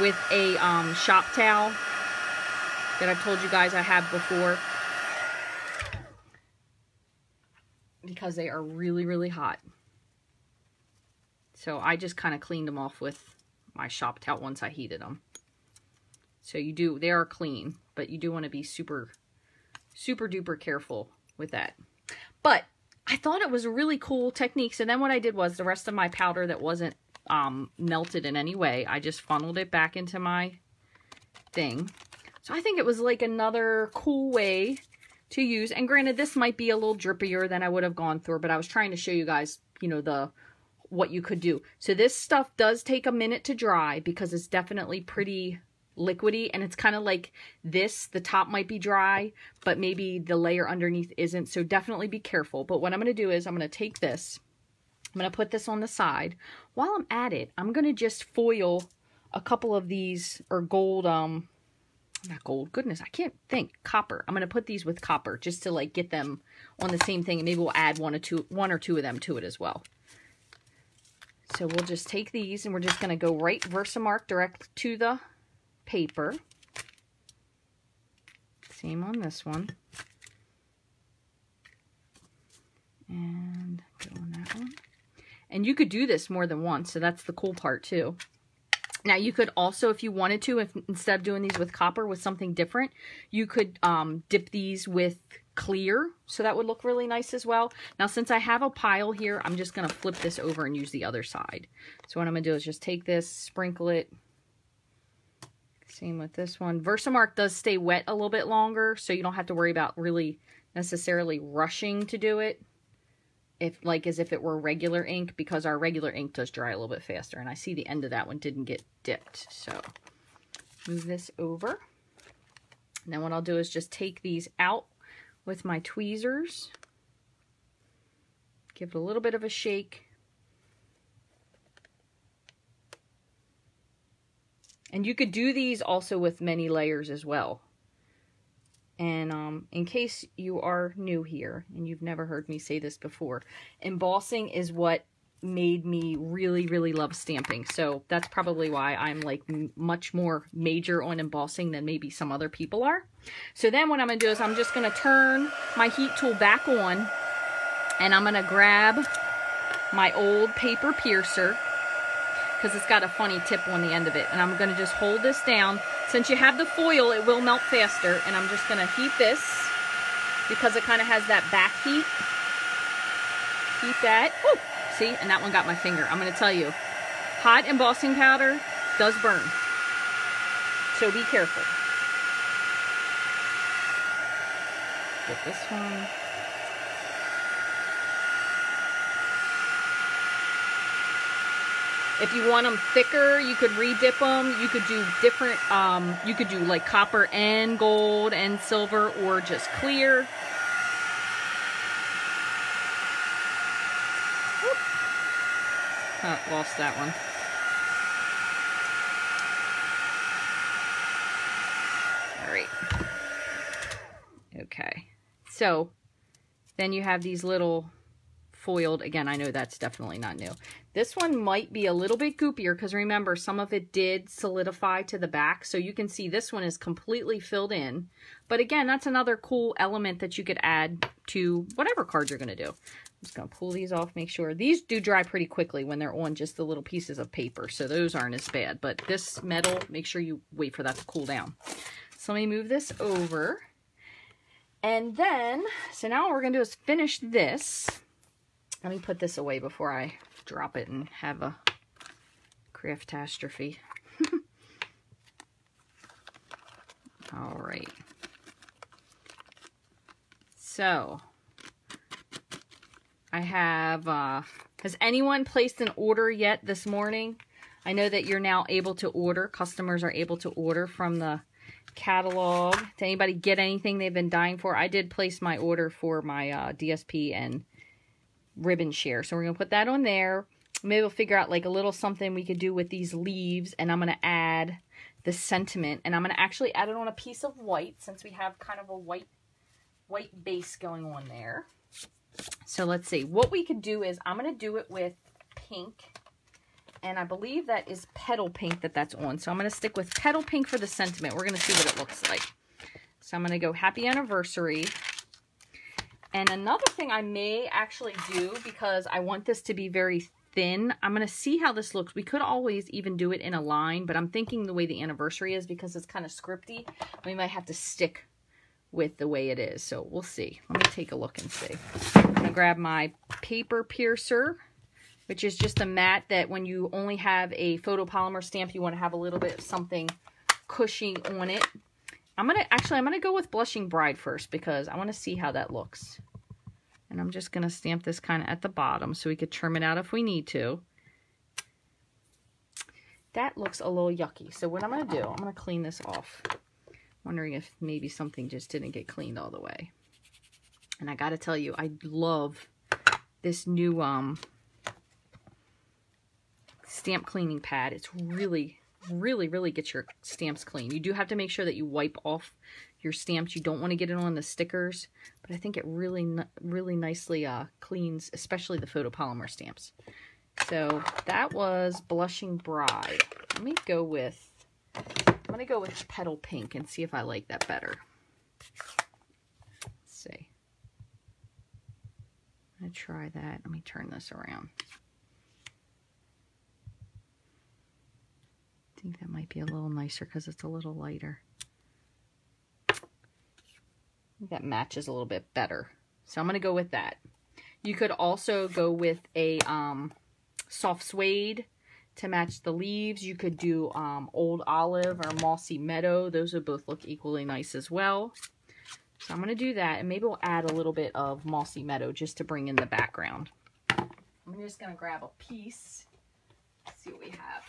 with a um, shop towel that I've told you guys I have before, because they are really, really hot. So I just kind of cleaned them off with my shop towel once I heated them. So you do, they are clean, but you do want to be super, super duper careful with that. But I thought it was a really cool technique. So then what I did was the rest of my powder that wasn't um, melted in any way, I just funneled it back into my thing. So I think it was like another cool way to use. And granted, this might be a little drippier than I would have gone through, but I was trying to show you guys, you know, the what you could do. So this stuff does take a minute to dry because it's definitely pretty liquidy, and it's kind of like this, the top might be dry, but maybe the layer underneath isn't, so definitely be careful. But what I'm going to do is I'm going to take this, I'm going to put this on the side. While I'm at it, I'm going to just foil a couple of these, or gold, um, not gold, goodness, I can't think, copper. I'm going to put these with copper just to like get them on the same thing, and maybe we'll add one or two, one or two of them to it as well. So we'll just take these, and we're just going to go right Versamark direct to the paper. Same on this one. And go on that one. And you could do this more than once, so that's the cool part too. Now you could also, if you wanted to, if instead of doing these with copper, with something different, you could um, dip these with clear, so that would look really nice as well. Now since I have a pile here, I'm just going to flip this over and use the other side. So what I'm going to do is just take this, sprinkle it. Same with this one. Versamark does stay wet a little bit longer, so you don't have to worry about really necessarily rushing to do it, if like as if it were regular ink, because our regular ink does dry a little bit faster. And I see the end of that one didn't get dipped, so move this over. And then what I'll do is just take these out with my tweezers, give it a little bit of a shake. And you could do these also with many layers as well. And um, in case you are new here and you've never heard me say this before, embossing is what made me really, really love stamping. So that's probably why I'm like much more major on embossing than maybe some other people are. So then what I'm going to do is I'm just going to turn my heat tool back on, and I'm going to grab my old paper piercer, because it's got a funny tip on the end of it. And I'm going to just hold this down. Since you have the foil, it will melt faster. And I'm just going to heat this, because it kind of has that back heat. Heat that. Ooh, see? And that one got my finger. I'm going to tell you, hot embossing powder does burn, so be careful. Get this one. If you want them thicker, you could re-dip them. You could do different, um, you could do like copper and gold and silver, or just clear. Whoop. Oh, lost that one. All right. Okay. So then you have these little foiled. Again, I know that's definitely not new. This one might be a little bit goopier, because remember, some of it did solidify to the back. So you can see this one is completely filled in. But again, that's another cool element that you could add to whatever card you're going to do. I'm just going to pull these off, make sure. These do dry pretty quickly when they're on just the little pieces of paper, so those aren't as bad. But this metal, make sure you wait for that to cool down. So let me move this over. And then, so now what we're going to do is finish this. Let me put this away before I drop it and have a craftastrophe. All right. So, I have, uh, has anyone placed an order yet this morning? I know that you're now able to order. Customers are able to order from the catalog. Did anybody get anything they've been dying for? I did place my order for my uh, D S P and ribbon share, so we're gonna put that on there. Maybe we'll figure out like a little something we could do with these leaves, and I'm gonna add the sentiment. And I'm going to actually add it on a piece of white since we have kind of a white, white base going on there. So let's see. What we could do is I'm going to do it with pink. And I believe that is Petal Pink that that's on. So I'm going to stick with Petal Pink for the sentiment. We're going to see what it looks like. So I'm going to go Happy Anniversary. And another thing I may actually do, because I want this to be very thin, I'm going to see how this looks. We could always even do it in a line, but I'm thinking the way the anniversary is, because it's kind of scripty, we might have to stick with the way it is. So we'll see. Let me take a look and see. I'm going to grab my paper piercer, which is just a mat that when you only have a photopolymer stamp, you want to have a little bit of something cushy on it. I'm going to, actually, I'm going to go with Blushing Bride first because I want to see how that looks. And I'm just going to stamp this kind of at the bottom so we could trim it out if we need to. That looks a little yucky. So what I'm going to do, I'm going to clean this off. Wondering if maybe something just didn't get cleaned all the way. And I got to tell you, I love this new um, stamp cleaning pad. It's really... really really get your stamps clean. You do have to make sure that you wipe off your stamps. You don't want to get it on the stickers, but I think it really really nicely uh cleans, especially the photopolymer stamps. So that was Blushing Bride. Let me go with, I'm gonna go with Petal Pink and see if I like that better. Let's see. I'm gonna try that. Let me turn this around. I think that might be a little nicer because it's a little lighter. I think that matches a little bit better. So I'm going to go with that. You could also go with a um, soft suede to match the leaves. You could do um, Old Olive or Mossy Meadow. Those would both look equally nice as well. So I'm going to do that, and maybe we'll add a little bit of Mossy Meadow just to bring in the background. I'm just going to grab a piece. Let's see what we have.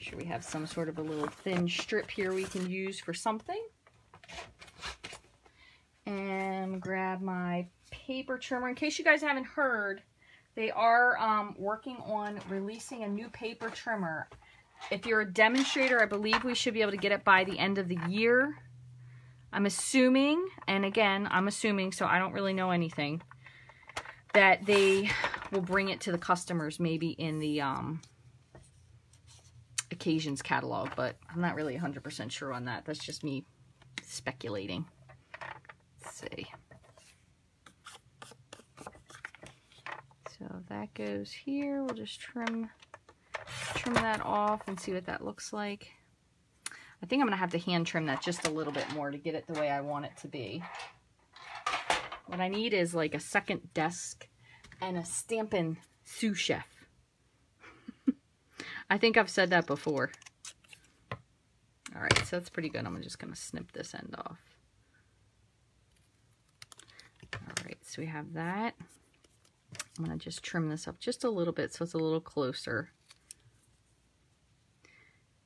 Sure, we have some sort of a little thin strip here we can use for something. And grab my paper trimmer. In case you guys haven't heard, they are um, working on releasing a new paper trimmer. If you're a demonstrator, I believe we should be able to get it by the end of the year. I'm assuming, and again, I'm assuming, so I don't really know anything, that they will bring it to the customers maybe in the... Um, Occasions catalog, but I'm not really one hundred percent sure on that. That's just me speculating. Let's see. So that goes here. We'll just trim trim that off and see what that looks like. I think I'm gonna have to hand trim that just a little bit more to get it the way I want it to be. What I need is like a second desk and a Stampin' sous chef. I think I've said that before. All right, so that's pretty good. I'm just going to snip this end off. All right, so we have that. I'm going to just trim this up just a little bit so it's a little closer.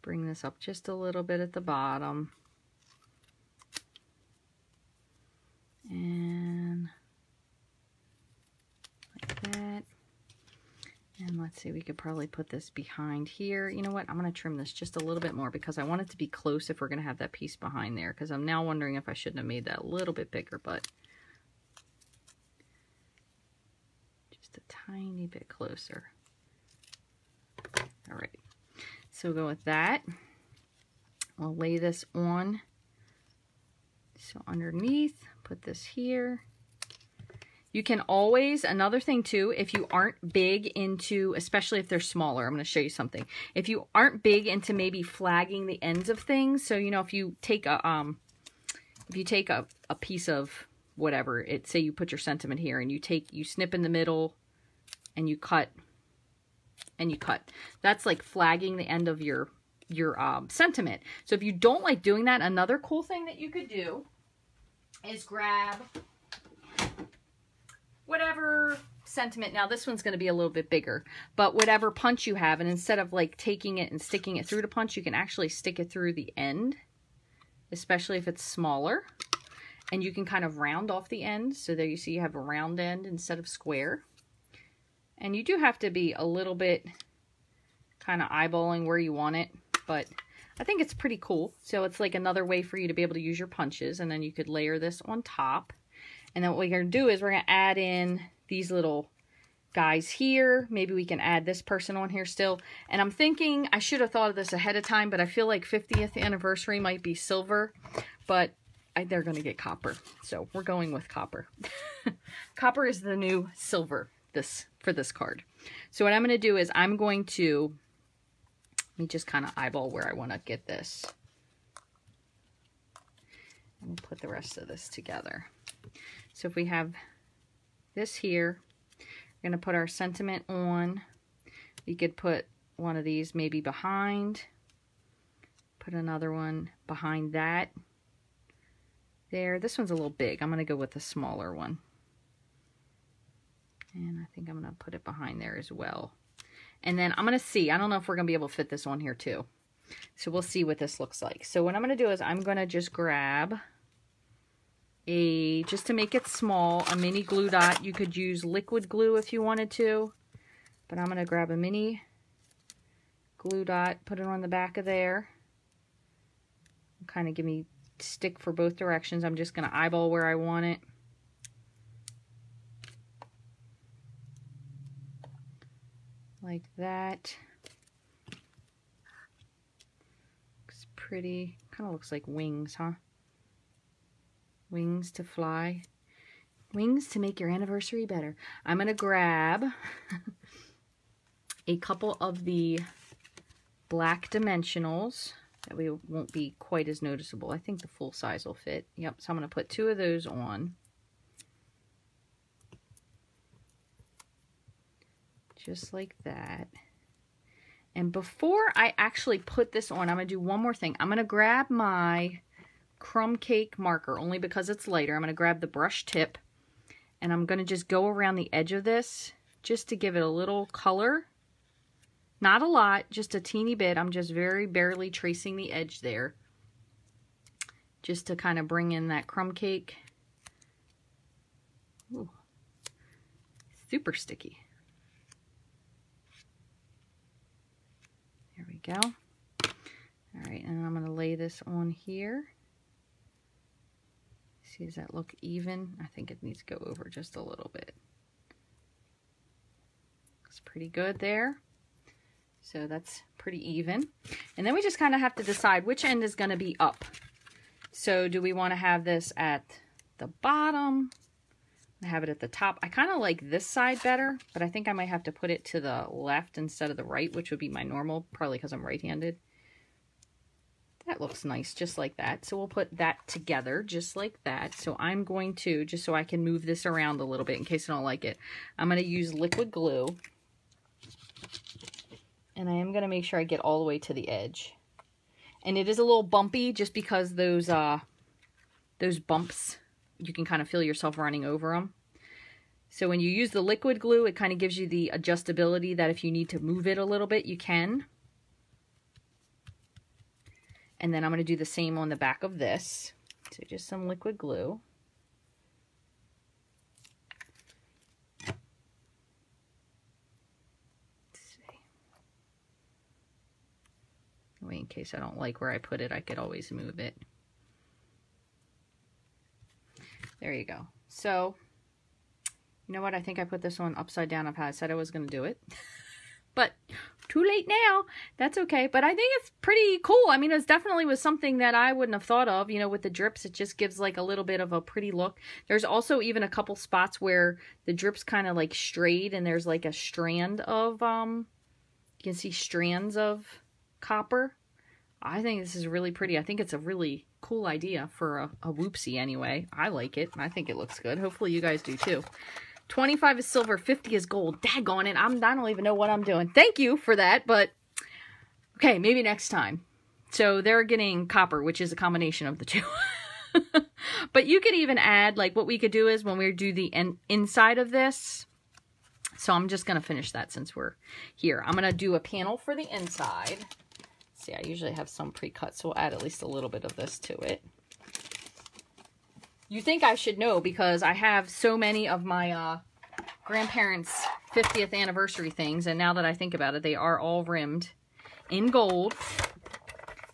Bring this up just a little bit at the bottom. And like that. And let's see, we could probably put this behind here. You know what? I'm going to trim this just a little bit more because I want it to be close if we're going to have that piece behind there. Because I'm now wondering if I shouldn't have made that a little bit bigger, but just a tiny bit closer. All right. So we'll go with that. I'll lay this on. So underneath, put this here. You can always, another thing too, if you aren't big into, especially if they're smaller, I'm going to show you something. If you aren't big into maybe flagging the ends of things, so you know, if you take a, um, if you take a, a piece of whatever, it, say you put your sentiment here and you take, you snip in the middle and you cut, and you cut. That's like flagging the end of your, your um, sentiment. So if you don't like doing that, another cool thing that you could do is grab... whatever sentiment, now this one's going to be a little bit bigger, but whatever punch you have, and instead of like taking it and sticking it through the punch, you can actually stick it through the end, especially if it's smaller, and you can kind of round off the end. So there you see you have a round end instead of square, and you do have to be a little bit kind of eyeballing where you want it, but I think it's pretty cool. So it's like another way for you to be able to use your punches, and then you could layer this on top. And then what we're going to do is we're going to add in these little guys here. Maybe we can add this person on here still. And I'm thinking I should have thought of this ahead of time, but I feel like fiftieth anniversary might be silver, but I, they're going to get copper. So we're going with copper. Copper is the new silver this for this card. So what I'm going to do is I'm going to, let me just kind of eyeball where I want to get this. And we'll put the rest of this together. So if we have this here, we're going to put our sentiment on. We could put one of these maybe behind. Put another one behind that. There. This one's a little big. I'm going to go with the smaller one. And I think I'm going to put it behind there as well. And then I'm going to see. I don't know if we're going to be able to fit this on here too. So we'll see what this looks like. So what I'm going to do is I'm going to just grab a, just to make it small, a mini glue dot. You could use liquid glue if you wanted to. But I'm going to grab a mini glue dot, put it on the back of there. Kind of give me stick for both directions. I'm just going to eyeball where I want it. Like that. Looks pretty. Kind of looks like wings, huh? Wings to fly. Wings to make your anniversary better. I'm going to grab a couple of the black dimensionals. That way it won't be quite as noticeable. I think the full size will fit. Yep, so I'm going to put two of those on. Just like that. And before I actually put this on, I'm going to do one more thing. I'm going to grab my Crumb Cake marker, only because it's lighter. I'm going to grab the brush tip, and I'm going to just go around the edge of this just to give it a little color. Not a lot, just a teeny bit. I'm just very barely tracing the edge there just to kind of bring in that Crumb Cake. Ooh. Super sticky. There we go. All right, and I'm going to lay this on here. See, does that look even? I think it needs to go over just a little bit. Looks pretty good there. So that's pretty even. And then we just kind of have to decide which end is going to be up. So do we want to have this at the bottom? I have it at the top. I kind of like this side better, but I think I might have to put it to the left instead of the right, which would be my normal, probably because I'm right-handed. That looks nice, just like that. So we'll put that together, just like that. So I'm going to, just so I can move this around a little bit in case I don't like it, I'm going to use liquid glue. And I am going to make sure I get all the way to the edge. And it is a little bumpy just because those, uh, those bumps, you can kind of feel yourself running over them. So when you use the liquid glue, it kind of gives you the adjustability that if you need to move it a little bit, you can. And then I'm going to do the same on the back of this. So just some liquid glue. Let's see. Wait, in case I don't like where I put it, I could always move it. There you go. So, you know what? I think I put this one upside down of how I said I was going to do it. But too late now. That's okay. But I think it's pretty cool. I mean, it definitely was something that I wouldn't have thought of. You know, with the drips, it just gives like a little bit of a pretty look. There's also even a couple spots where the drips kind of like strayed, and there's like a strand of, um, you can see strands of copper. I think this is really pretty. I think it's a really cool idea for a, a whoopsie anyway. I like it. I think it looks good. Hopefully you guys do too. twenty-five is silver, fifty is gold. Daggone it. I'm, I don't even know what I'm doing. Thank you for that, but okay, maybe next time. So they're getting copper, which is a combination of the two. But you could even add, like what we could do is when we do the in, inside of this. So I'm just going to finish that since we're here. I'm going to do a panel for the inside. See, I usually have some pre-cut, so we'll add at least a little bit of this to it. You think I should know because I have so many of my uh, grandparents' fiftieth anniversary things, and now that I think about it, they are all rimmed in gold.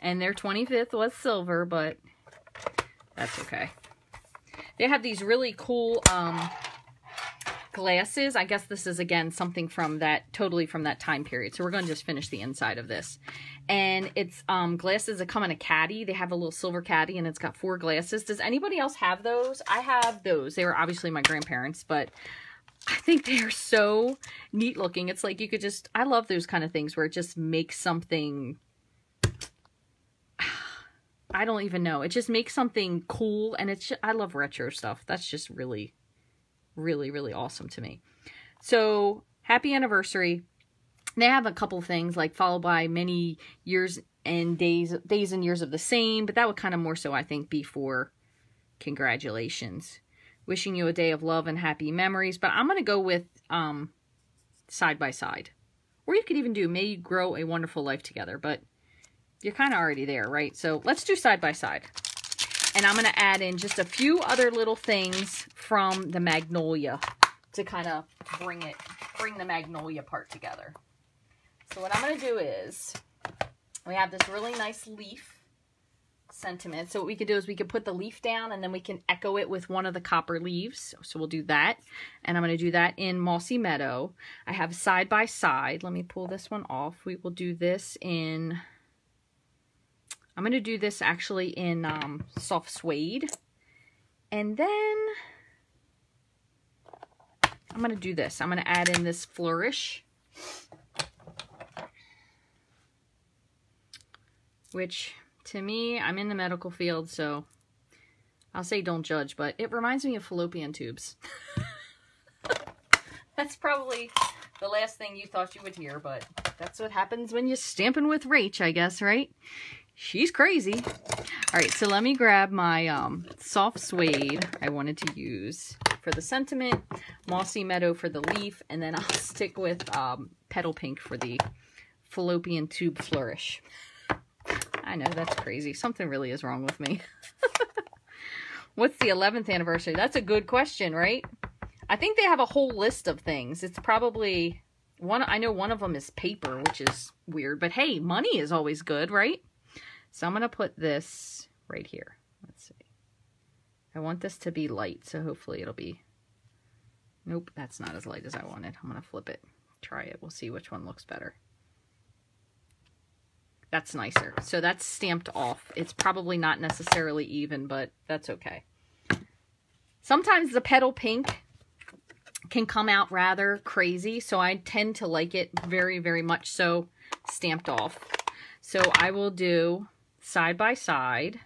And their twenty-fifth was silver, but that's okay. They have these really cool um, glasses. I guess this is, again, something from that, totally from that time period. So we're going to just finish the inside of this. And it's um, glasses that come in a caddy. They have a little silver caddy, and it's got four glasses. Does anybody else have those? I have those. They were obviously my grandparents, but I think they are so neat looking. It's like you could just, I love those kind of things where it just makes something, I don't even know. It just makes something cool, and it's just, I love retro stuff. That's just really, really, really awesome to me. So, happy anniversary. They have a couple things, like followed by many years and days, days and years of the same, but that would kind of more so, I think, be for congratulations. Wishing you a day of love and happy memories, but I'm going to go with um, side by side. Or you could even do, may you grow a wonderful life together, but you're kind of already there, right? So let's do side by side. And I'm going to add in just a few other little things from the Magnolia to kind of bring it, bring the Magnolia part together. So what I'm going to do is, we have this really nice leaf sentiment. So what we could do is we could put the leaf down and then we can echo it with one of the copper leaves. So we'll do that. And I'm going to do that in Mossy Meadow. I have side by side. Let me pull this one off. We will do this in, I'm going to do this actually in um, Soft Suede. And then I'm going to do this. I'm going to add in this Flourish, which to me, I'm in the medical field, so I'll say don't judge, but it reminds me of fallopian tubes. That's probably the last thing you thought you would hear, but that's what happens when you're stamping with Rach, I guess, right? She's crazy. All right, so let me grab my um, Soft Suede I wanted to use for the sentiment, Mossy Meadow for the leaf, and then I'll stick with um, Petal Pink for the fallopian tube flourish. I know, that's crazy. Something really is wrong with me. What's the eleventh anniversary? That's a good question, right? I think they have a whole list of things. It's probably one, I know one of them is paper, which is weird, but hey, money is always good, right? So I'm going to put this right here. Let's see. I want this to be light, so hopefully it'll be... Nope, that's not as light as I wanted. I'm going to flip it. Try it. We'll see which one looks better. That's nicer. So that's stamped off. It's probably not necessarily even, but that's okay. Sometimes the Petal Pink can come out rather crazy, so I tend to like it very, very much so stamped off. So I will do side by side,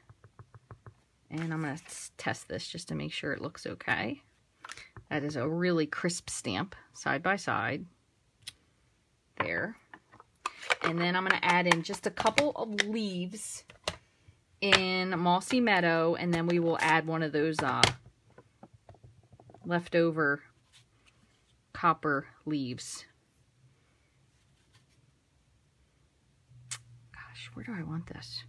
and I'm going to test this just to make sure it looks okay. That is a really crisp stamp, side by side. There. And then I'm going to add in just a couple of leaves in Mossy Meadow, and then we will add one of those uh, leftover copper leaves. Gosh, where do I want this?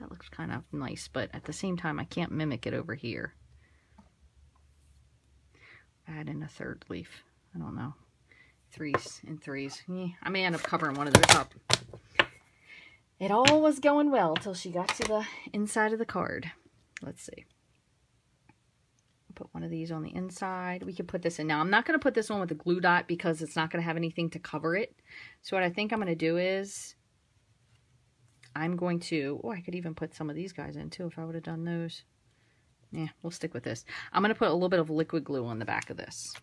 That looks kind of nice, but at the same time, I can't mimic it over here. Add in a third leaf. I don't know. Threes and threes. Yeah, I may end up covering one of those up. It all was going well till she got to the inside of the card. Let's see. Put one of these on the inside. We could put this in. Now, I'm not going to put this one with a glue dot because it's not going to have anything to cover it. So what I think I'm going to do is I'm going to... Oh, I could even put some of these guys in too if I would have done those. Yeah, we'll stick with this. I'm going to put a little bit of liquid glue on the back of this.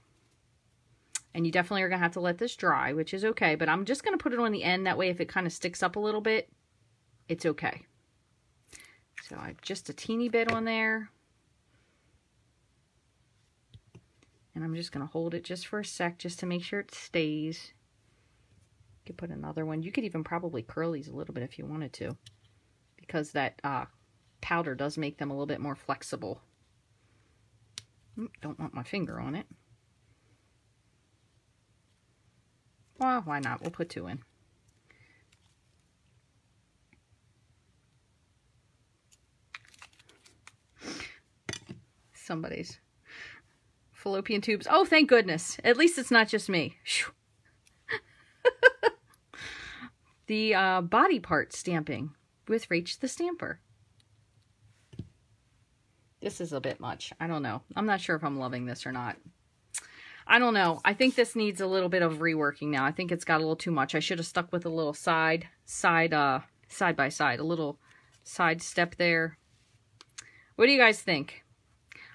And you definitely are going to have to let this dry, which is okay. But I'm just going to put it on the end. That way, if it kind of sticks up a little bit, it's okay. So I have just a teeny bit on there. And I'm just going to hold it just for a sec, just to make sure it stays. You could put another one. You could even probably curl these a little bit if you wanted to. Because that uh, powder does make them a little bit more flexible. Don't want my finger on it. Well, why not? We'll put two in. Somebody's fallopian tubes. Oh, thank goodness. At least it's not just me. the uh, body part stamping with Rach the Stamper. This is a bit much. I don't know. I'm not sure if I'm loving this or not. I don't know. I think this needs a little bit of reworking now. I think it's got a little too much. I should have stuck with a little side, side, uh, side by side, a little side step there. What do you guys think?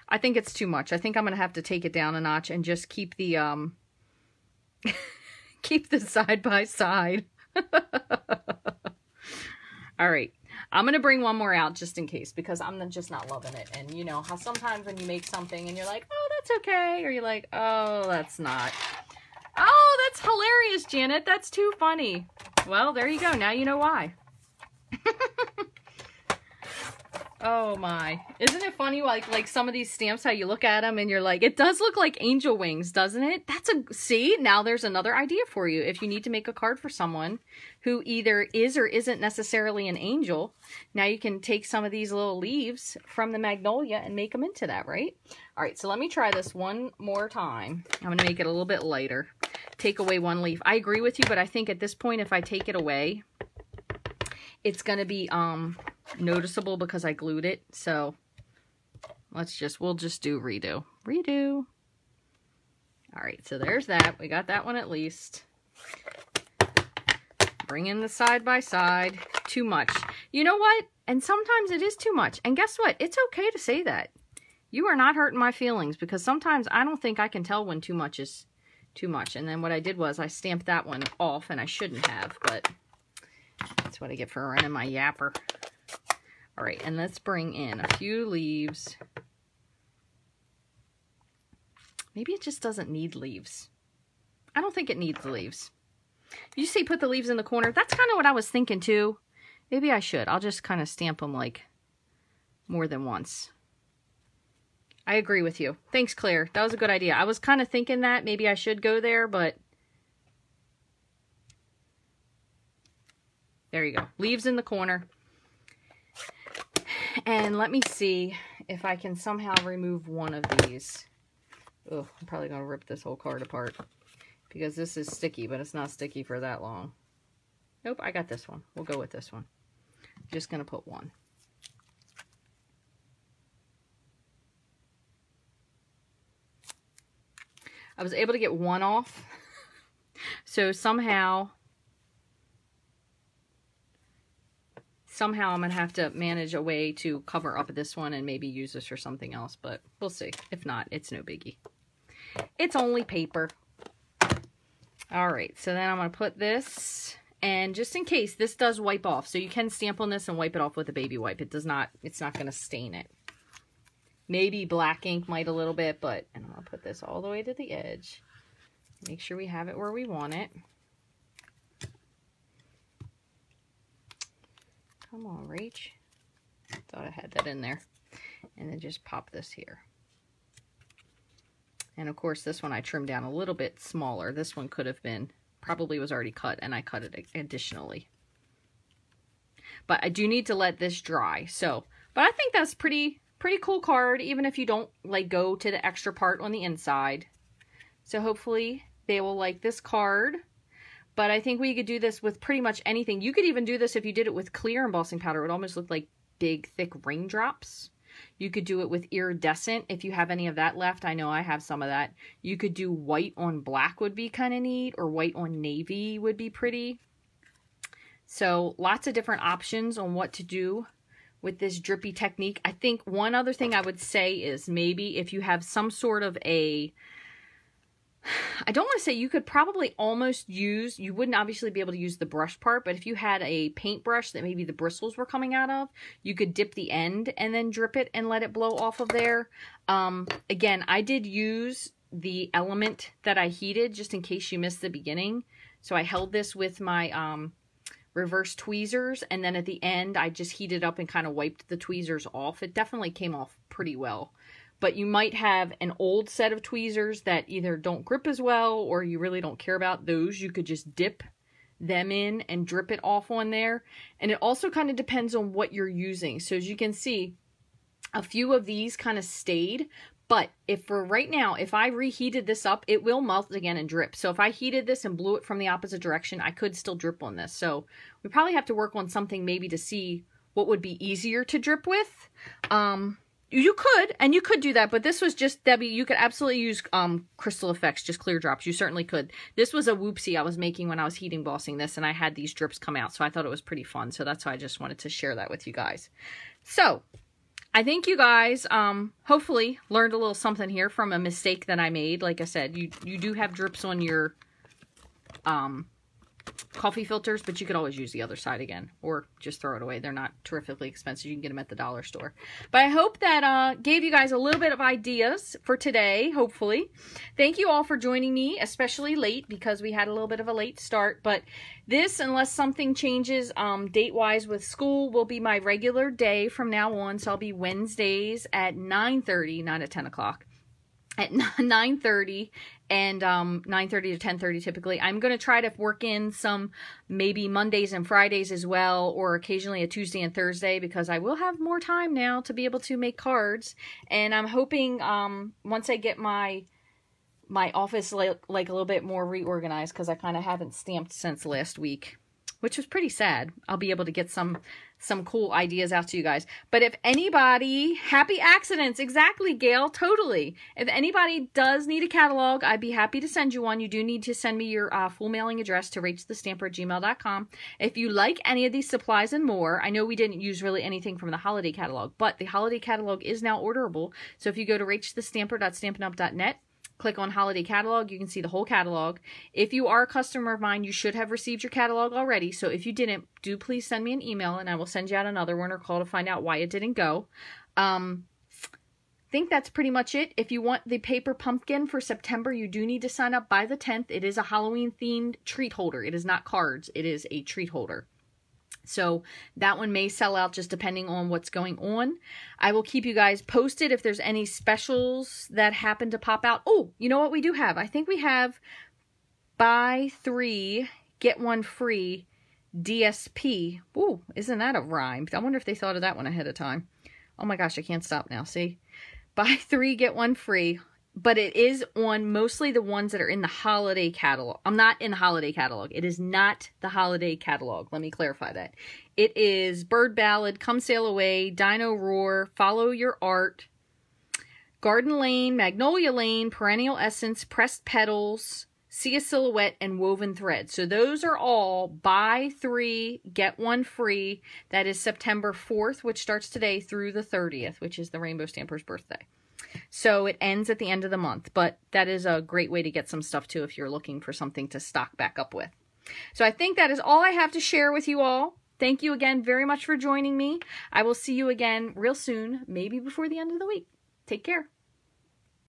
I think it's too much. I think I'm going to have to take it down a notch and just keep the, um, keep the side by side. All right. I'm going to bring one more out just in case, because I'm just not loving it. And you know how sometimes when you make something and you're like, oh, that's okay. Or you're like, oh, that's not. Oh, that's hilarious, Janet. That's too funny. Well, there you go. Now you know why. Oh my. Isn't it funny? Like, like some of these stamps, how you look at them and you're like, it does look like angel wings, doesn't it? That's a, see, now there's another idea for you. If you need to make a card for someone who either is or isn't necessarily an angel, now you can take some of these little leaves from the Magnolia and make them into that, right? All right. So let me try this one more time. I'm going to make it a little bit lighter. Take away one leaf. I agree with you, but I think at this point, if I take it away, it's going to be, um, noticeable because I glued it. So let's just, we'll just do redo. Redo. All right. So there's that. We got that one at least. Bring in the side by side. Too much. You know what? And sometimes it is too much. And guess what? It's okay to say that. You are not hurting my feelings, because sometimes I don't think I can tell when too much is too much. And then what I did was I stamped that one off, and I shouldn't have, but that's what I get for running my yapper. All right, and let's bring in a few leaves. Maybe it just doesn't need leaves. I don't think it needs leaves. You see, put the leaves in the corner. That's kind of what I was thinking too. Maybe I should. I'll just kind of stamp them like more than once. I agree with you. Thanks, Claire. That was a good idea. I was kind of thinking that maybe I should go there, but there you go. Leaves in the corner. And let me see if I can somehow remove one of these. Oh, I'm probably going to rip this whole card apart because this is sticky, but it's not sticky for that long. Nope, I got this one. We'll go with this one. Just going to put one. I was able to get one off. So somehow... Somehow I'm going to have to manage a way to cover up this one and maybe use this for something else, but we'll see. If not, it's no biggie. It's only paper. All right, so then I'm going to put this, and just in case, this does wipe off. So you can stamp on this and wipe it off with a baby wipe. It does not, it's not going to stain it. Maybe black ink might a little bit, but, and I'm going to put this all the way to the edge. Make sure we have it where we want it. Come on, Rach. Thought I had that in there. And then just pop this here. And of course, this one I trimmed down a little bit smaller. This one could have been, probably was already cut, and I cut it additionally. But I do need to let this dry. So, but I think that's pretty, pretty cool card, even if you don't like go to the extra part on the inside. So hopefully they will like this card. But I think we could do this with pretty much anything. You could even do this if you did it with clear embossing powder. It would almost look like big, thick raindrops. You could do it with iridescent if you have any of that left. I know I have some of that. You could do white on black would be kind of neat, or white on navy would be pretty. So lots of different options on what to do with this drippy technique. I think one other thing I would say is maybe if you have some sort of a... I don't want to say you could probably almost use, you wouldn't obviously be able to use the brush part, but if you had a paintbrush that maybe the bristles were coming out of, you could dip the end and then drip it and let it blow off of there. Um, again, I did use the element that I heated just in case you missed the beginning. So I held this with my um, reverse tweezers, and then at the end I just heated up and kind of wiped the tweezers off. It definitely came off pretty well. But you might have an old set of tweezers that either don't grip as well or you really don't care about those. You could just dip them in and drip it off on there. And it also kind of depends on what you're using. So as you can see, a few of these kind of stayed, But if for right now, if I reheated this up, it will melt again and drip. So if I heated this and blew it from the opposite direction, I could still drip on this. So we probably have to work on something maybe to see what would be easier to drip with. Um, you could, and you could do that, but this was just, Debbie, you could absolutely use um, Crystal Effects, just clear drops. You certainly could. This was a whoopsie I was making when I was heat embossing this, and I had these drips come out, so I thought it was pretty fun. So that's why I just wanted to share that with you guys. So I think you guys um, hopefully learned a little something here from a mistake that I made. Like I said, you, you do have drips on your um, coffee filters, but you could always use the other side again or just throw it away. They're not terrifically expensive. You can get them at the dollar store. But I hope that uh, gave you guys a little bit of ideas for today, hopefully. Thank you all for joining me, especially late because we had a little bit of a late start. But this, unless something changes um, date-wise with school, will be my regular day from now on. So I'll be Wednesdays at nine thirty, not at ten o'clock, at nine thirty and um, nine thirty to ten thirty typically. I'm going to try to work in some maybe Mondays and Fridays as well, or occasionally a Tuesday and Thursday, because I will have more time now to be able to make cards. And I'm hoping um, once I get my... my office like, like a little bit more reorganized, because I kind of haven't stamped since last week, which was pretty sad. I'll be able to get some some cool ideas out to you guys. But if anybody, happy accidents, exactly, Gail, totally. If anybody does need a catalog, I'd be happy to send you one. You do need to send me your uh, full mailing address to rachel the stamper at gmail dot com. If you like any of these supplies and more, I know we didn't use really anything from the holiday catalog, but the holiday catalog is now orderable. So if you go to rachel the stamper dot stampin up dot net, click on Holiday Catalog, you can see the whole catalog. If you are a customer of mine, you should have received your catalog already. So if you didn't, do please send me an email and I will send you out another one or call to find out why it didn't go. Um, I think that's pretty much it. If you want the paper pumpkin for September, you do need to sign up by the tenth. It is a Halloween-themed treat holder. It is not cards. It is a treat holder. So that one may sell out just depending on what's going on. I will keep you guys posted if there's any specials that happen to pop out. Oh, you know what we do have? I think we have buy three, get one free D S P. Ooh, isn't that a rhyme? I wonder if they thought of that one ahead of time. Oh my gosh, I can't stop now, see? Buy three, get one free. But it is on mostly the ones that are in the holiday catalog. I'm not in the holiday catalog. It is not the holiday catalog. Let me clarify that. It is Bird Ballad, Come Sail Away, Dino Roar, Follow Your Art, Garden Lane, Magnolia Lane, Perennial Essence, Pressed Petals, See a Silhouette, and Woven Thread. So those are all buy three, get one free. That is September fourth, which starts today, through the thirtieth, which is the Rainbow Stamper's birthday. So it ends at the end of the month, but that is a great way to get some stuff too if you're looking for something to stock back up with. So I think that is all I have to share with you all. Thank you again very much for joining me. I will see you again real soon, maybe before the end of the week. Take care.